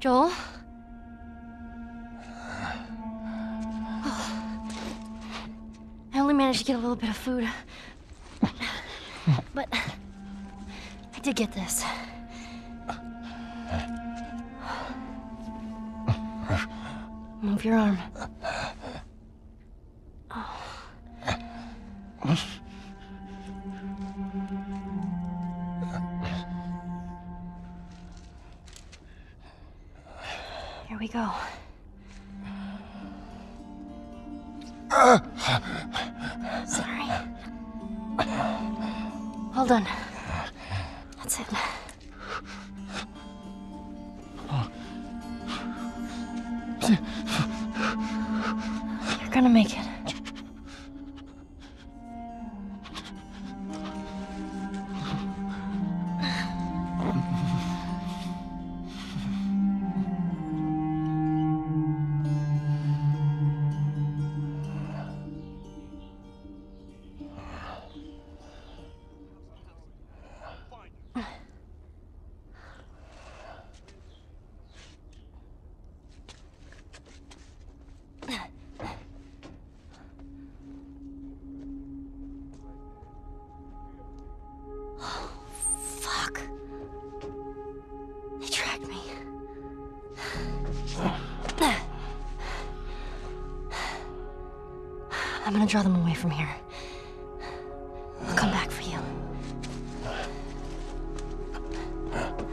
Joel? Oh. I only managed to get a little bit of food. But I did get this. Move your arm. Draw them away from here. I'll come back for you. Oh.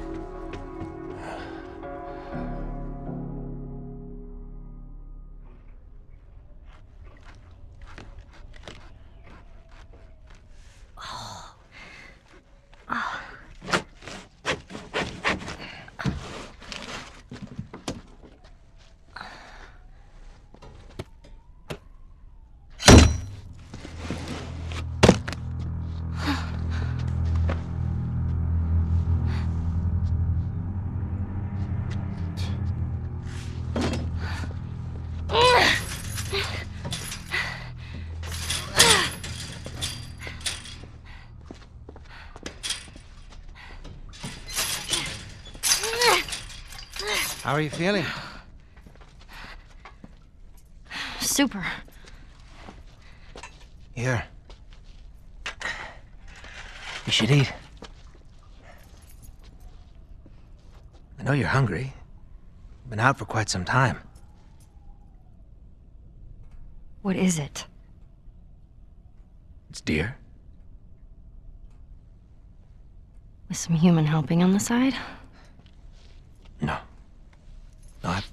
Oh. How are you feeling? Super. Here. You should eat. I know you're hungry. You've been out for quite some time. What is it? It's deer. With some human helping on the side? No. No, I,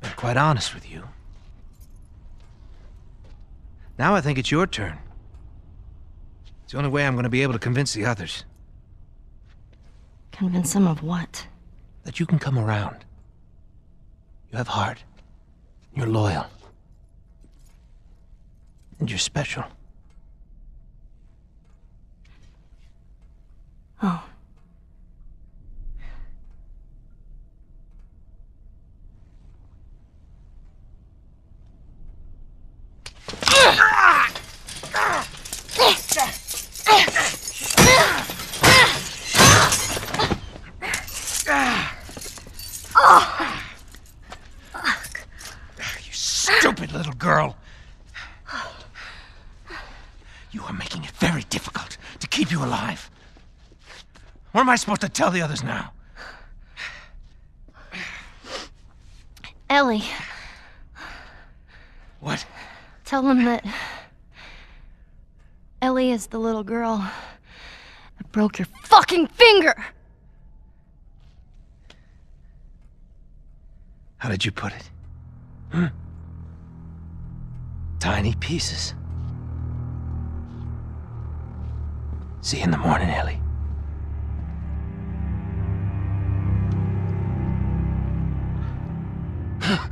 been quite honest with you. Now I think it's your turn. It's the only way I'm going to be able to convince the others. Convince them of what? That you can come around. You have heart. You're loyal. And you're special. Oh. Girl, you are making it very difficult to keep you alive. What am I supposed to tell the others now? Ellie. What? Tell them that Ellie is the little girl that broke your fucking finger. How did you put it? Hmm? Tiny pieces. See you in the morning, Ellie. Ellie. Ellie?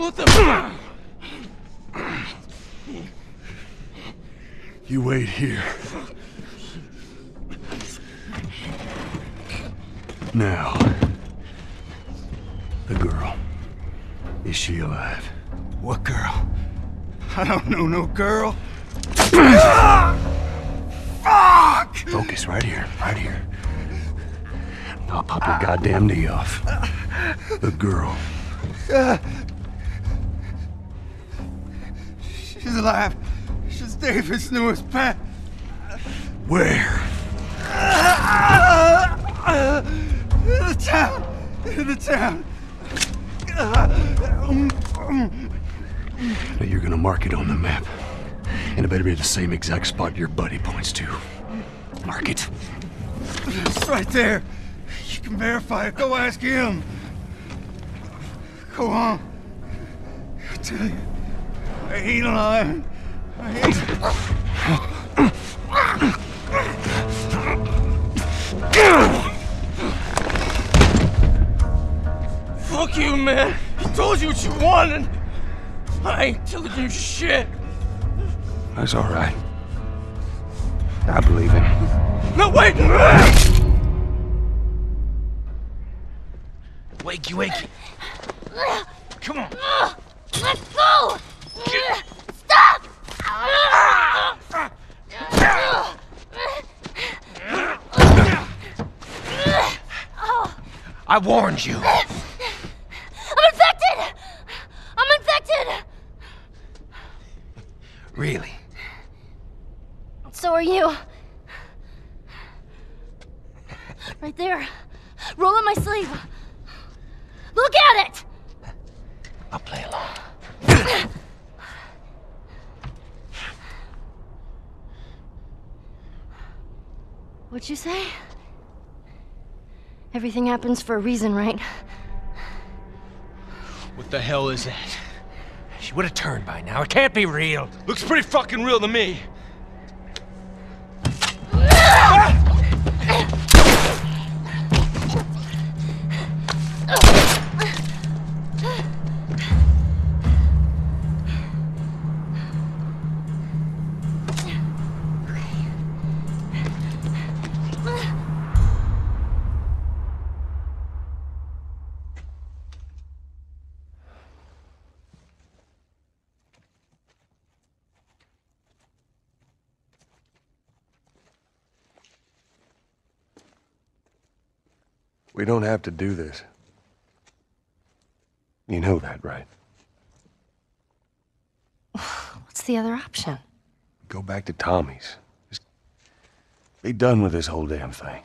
What the fuck? You wait here. Now, the girl. Is she alive? What girl? I don't know no girl. Fuck! Focus right here, right here. I'll pop your goddamn knee off. The girl. She's alive. She's David's newest pet. Where? In the town! In the town! Now you're gonna mark it on the map. And it better be the same exact spot your buddy points to. Mark it. It's right there. You can verify it. Go ask him. Go on. I tell you, I ain't lying. I ain't... Fuck you, man! I told you what you wanted! I ain't telling you shit! That's alright. I believe him. No, wait! Wakey, wakey. Come on. Let's go! Stop! I warned you. Really? So are you. Right there. Roll up my sleeve. Look at it! I'll play along. What'd you say? Everything happens for a reason, right? What the hell is that? She would have turned by now. It can't be real. Looks pretty fucking real to me. We don't have to do this. You know that, right? What's the other option? Go back to Tommy's. Just be done with this whole damn thing.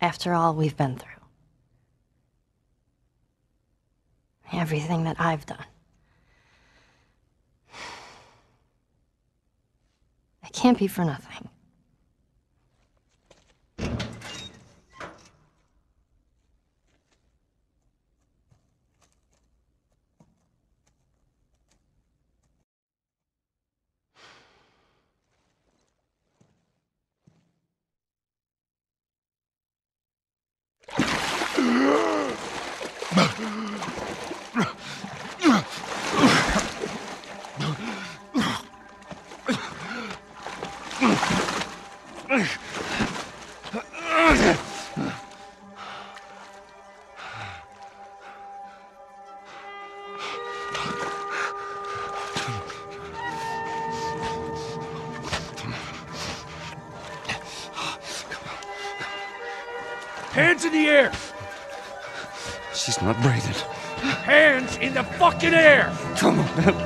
After all we've been through. Everything that I've done. It can't be for nothing. Hands in the air! She's not breathing. Hands in the fucking air! Come on.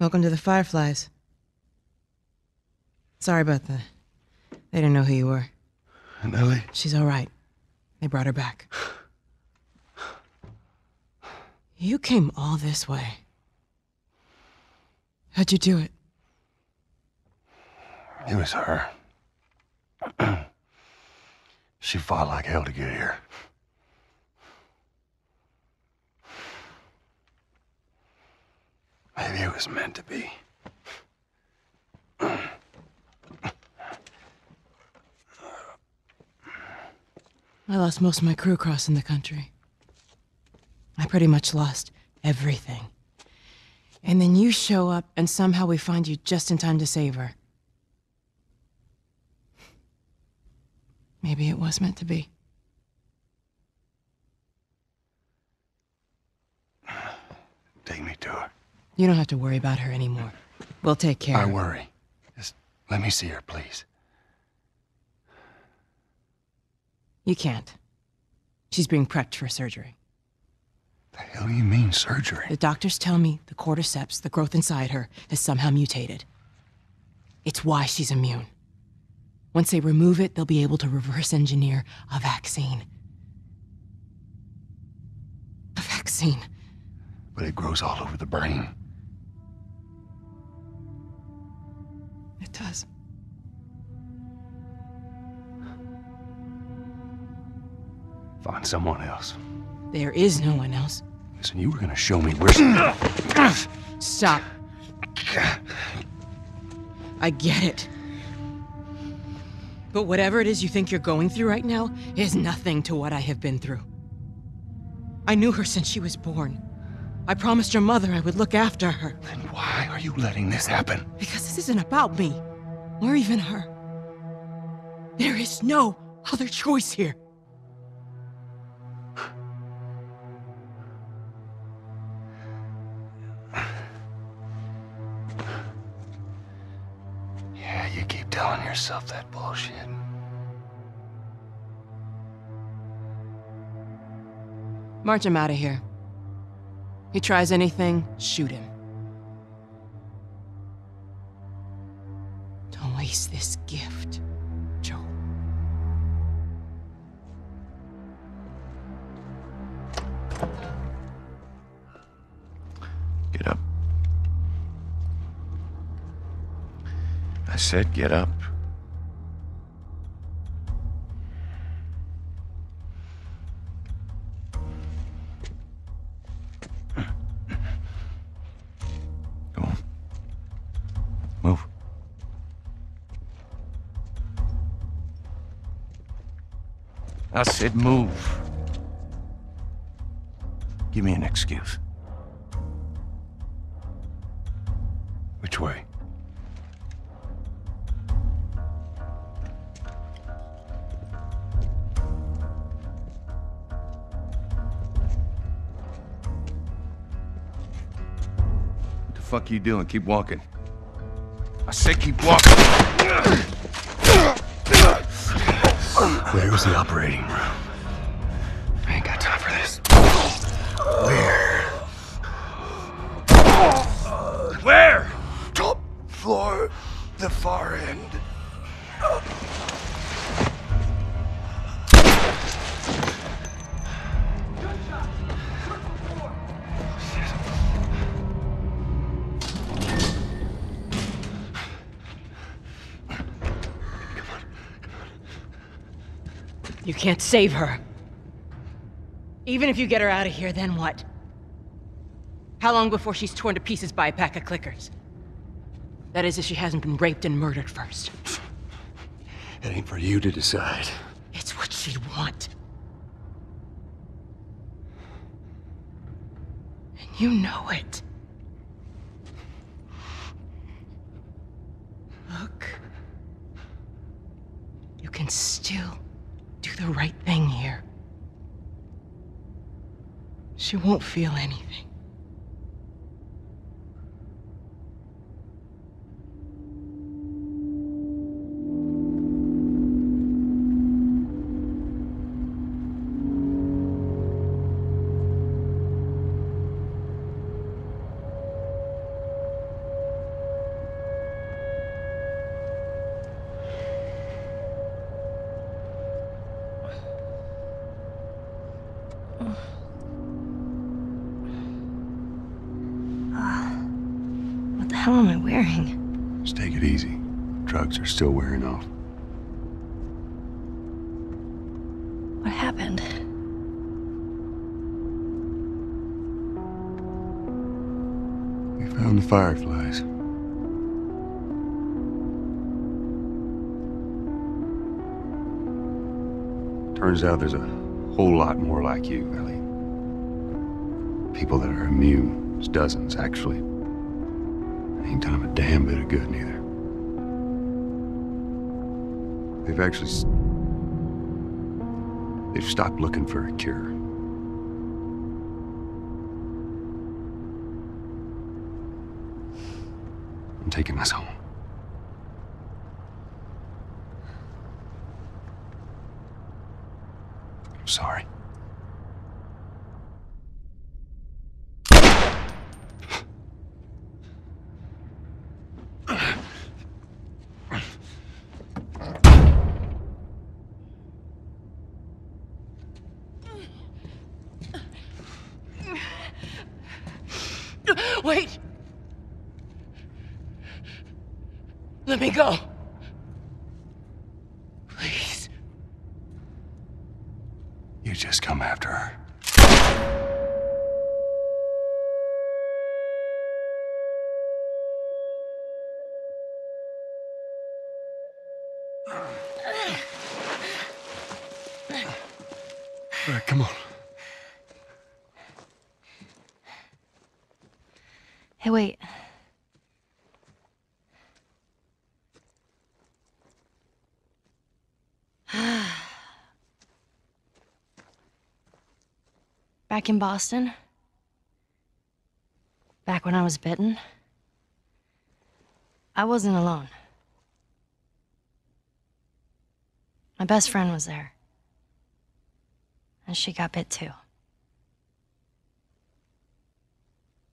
Welcome to the Fireflies. Sorry about that. They didn't know who you were. And Ellie? She's all right. They brought her back. You came all this way. How'd you do it? It was her. She fought like hell to get here. Maybe it was meant to be. I lost most of my crew crossing the country. I pretty much lost everything. And then you show up, and somehow we find you just in time to save her. Maybe it was meant to be. Take me to her. You don't have to worry about her anymore. We'll take care of her. I worry. Just let me see her, please. You can't. She's being prepped for surgery. The hell do you mean, surgery? The doctors tell me the cordyceps, the growth inside her, has somehow mutated. It's why she's immune. Once they remove it, they'll be able to reverse engineer a vaccine. A vaccine. But it grows all over the brain. It does. Find someone else. There is no one else. Listen, you were gonna show me where. Stop. I get it. But whatever it is you think you're going through right now is nothing to what I have been through. I knew her since she was born. I promised your mother I would look after her. Then why are you letting this happen? Because this isn't about me, or even her. There is no other choice here. Telling yourself that bullshit. March him out of here. He tries anything, shoot him. Don't waste this gift, Joel. Get up. I said get up. I said move. Give me an excuse. Which way? What the fuck are you doing? Keep walking. I said keep walking. Where's the operating room? I ain't got time for this. Where? Where? Top floor, the far end. You can't save her. Even if you get her out of here, then what? How long before she's torn to pieces by a pack of clickers? That is, if she hasn't been raped and murdered first. It ain't for you to decide. It's what she'd want. And you know it. Look. You can still do the right thing here. She won't feel anything. Drugs are still wearing off. What happened? We found the Fireflies. Turns out there's a whole lot more like you, Ellie. People that are immune. There's dozens, actually. Ain't done them a damn bit of good, neither. They've actually... They've stopped looking for a cure. I'm taking us home. I'm sorry. Wait! Let me go! Please. You just come after her. All right, come on. Hey, wait. Back in Boston? Back when I was bitten? I wasn't alone. My best friend was there. And she got bit too.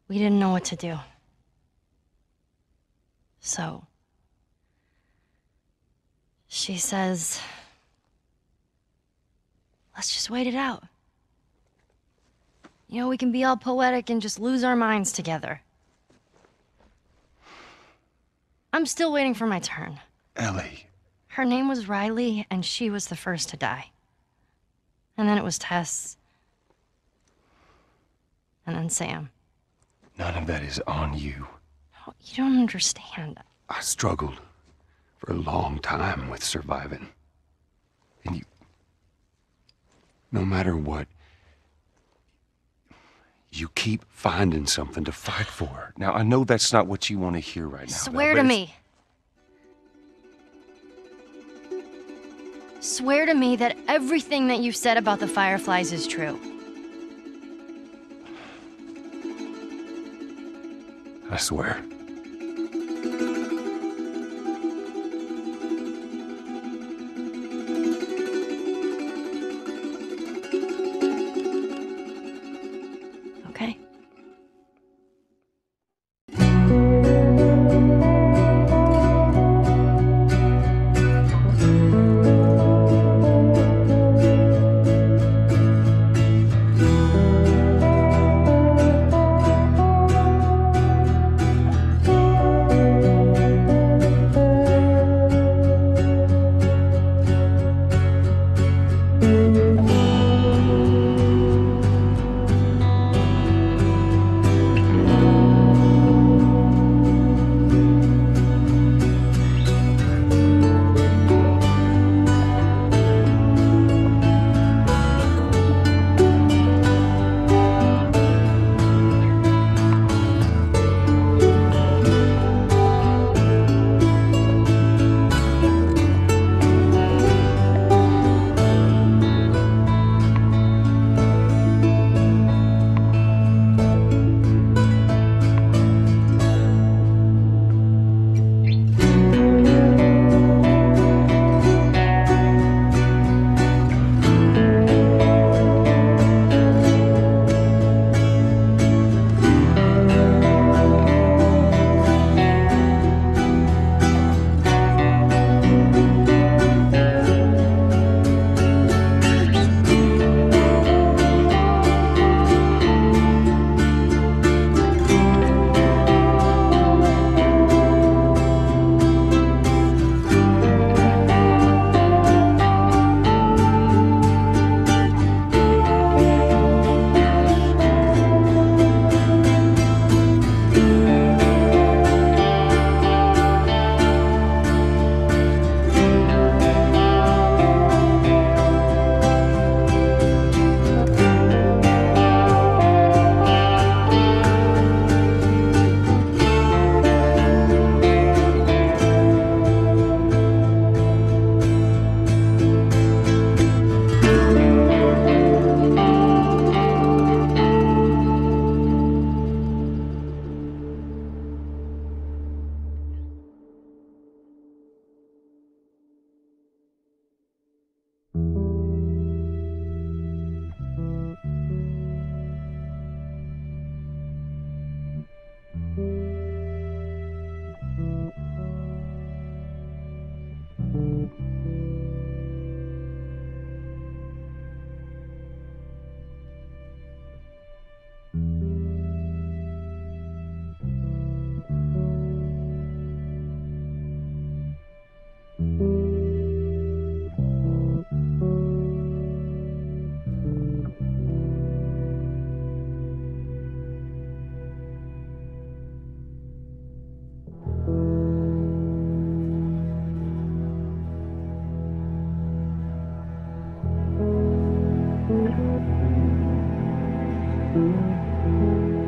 We didn't know what to do. So, she says, let's just wait it out. You know, we can be all poetic and just lose our minds together. I'm still waiting for my turn. Ellie. Her name was Riley, and she was the first to die. And then it was Tess. And then Sam. None of that is on you. No, you don't understand. I struggled for a long time with surviving. And you... No matter what, you keep finding something to fight for. Now, I know that's not what you want to hear right now. Swear to me. Swear to me that everything that you've said about the Fireflies is true. I swear. Thank you.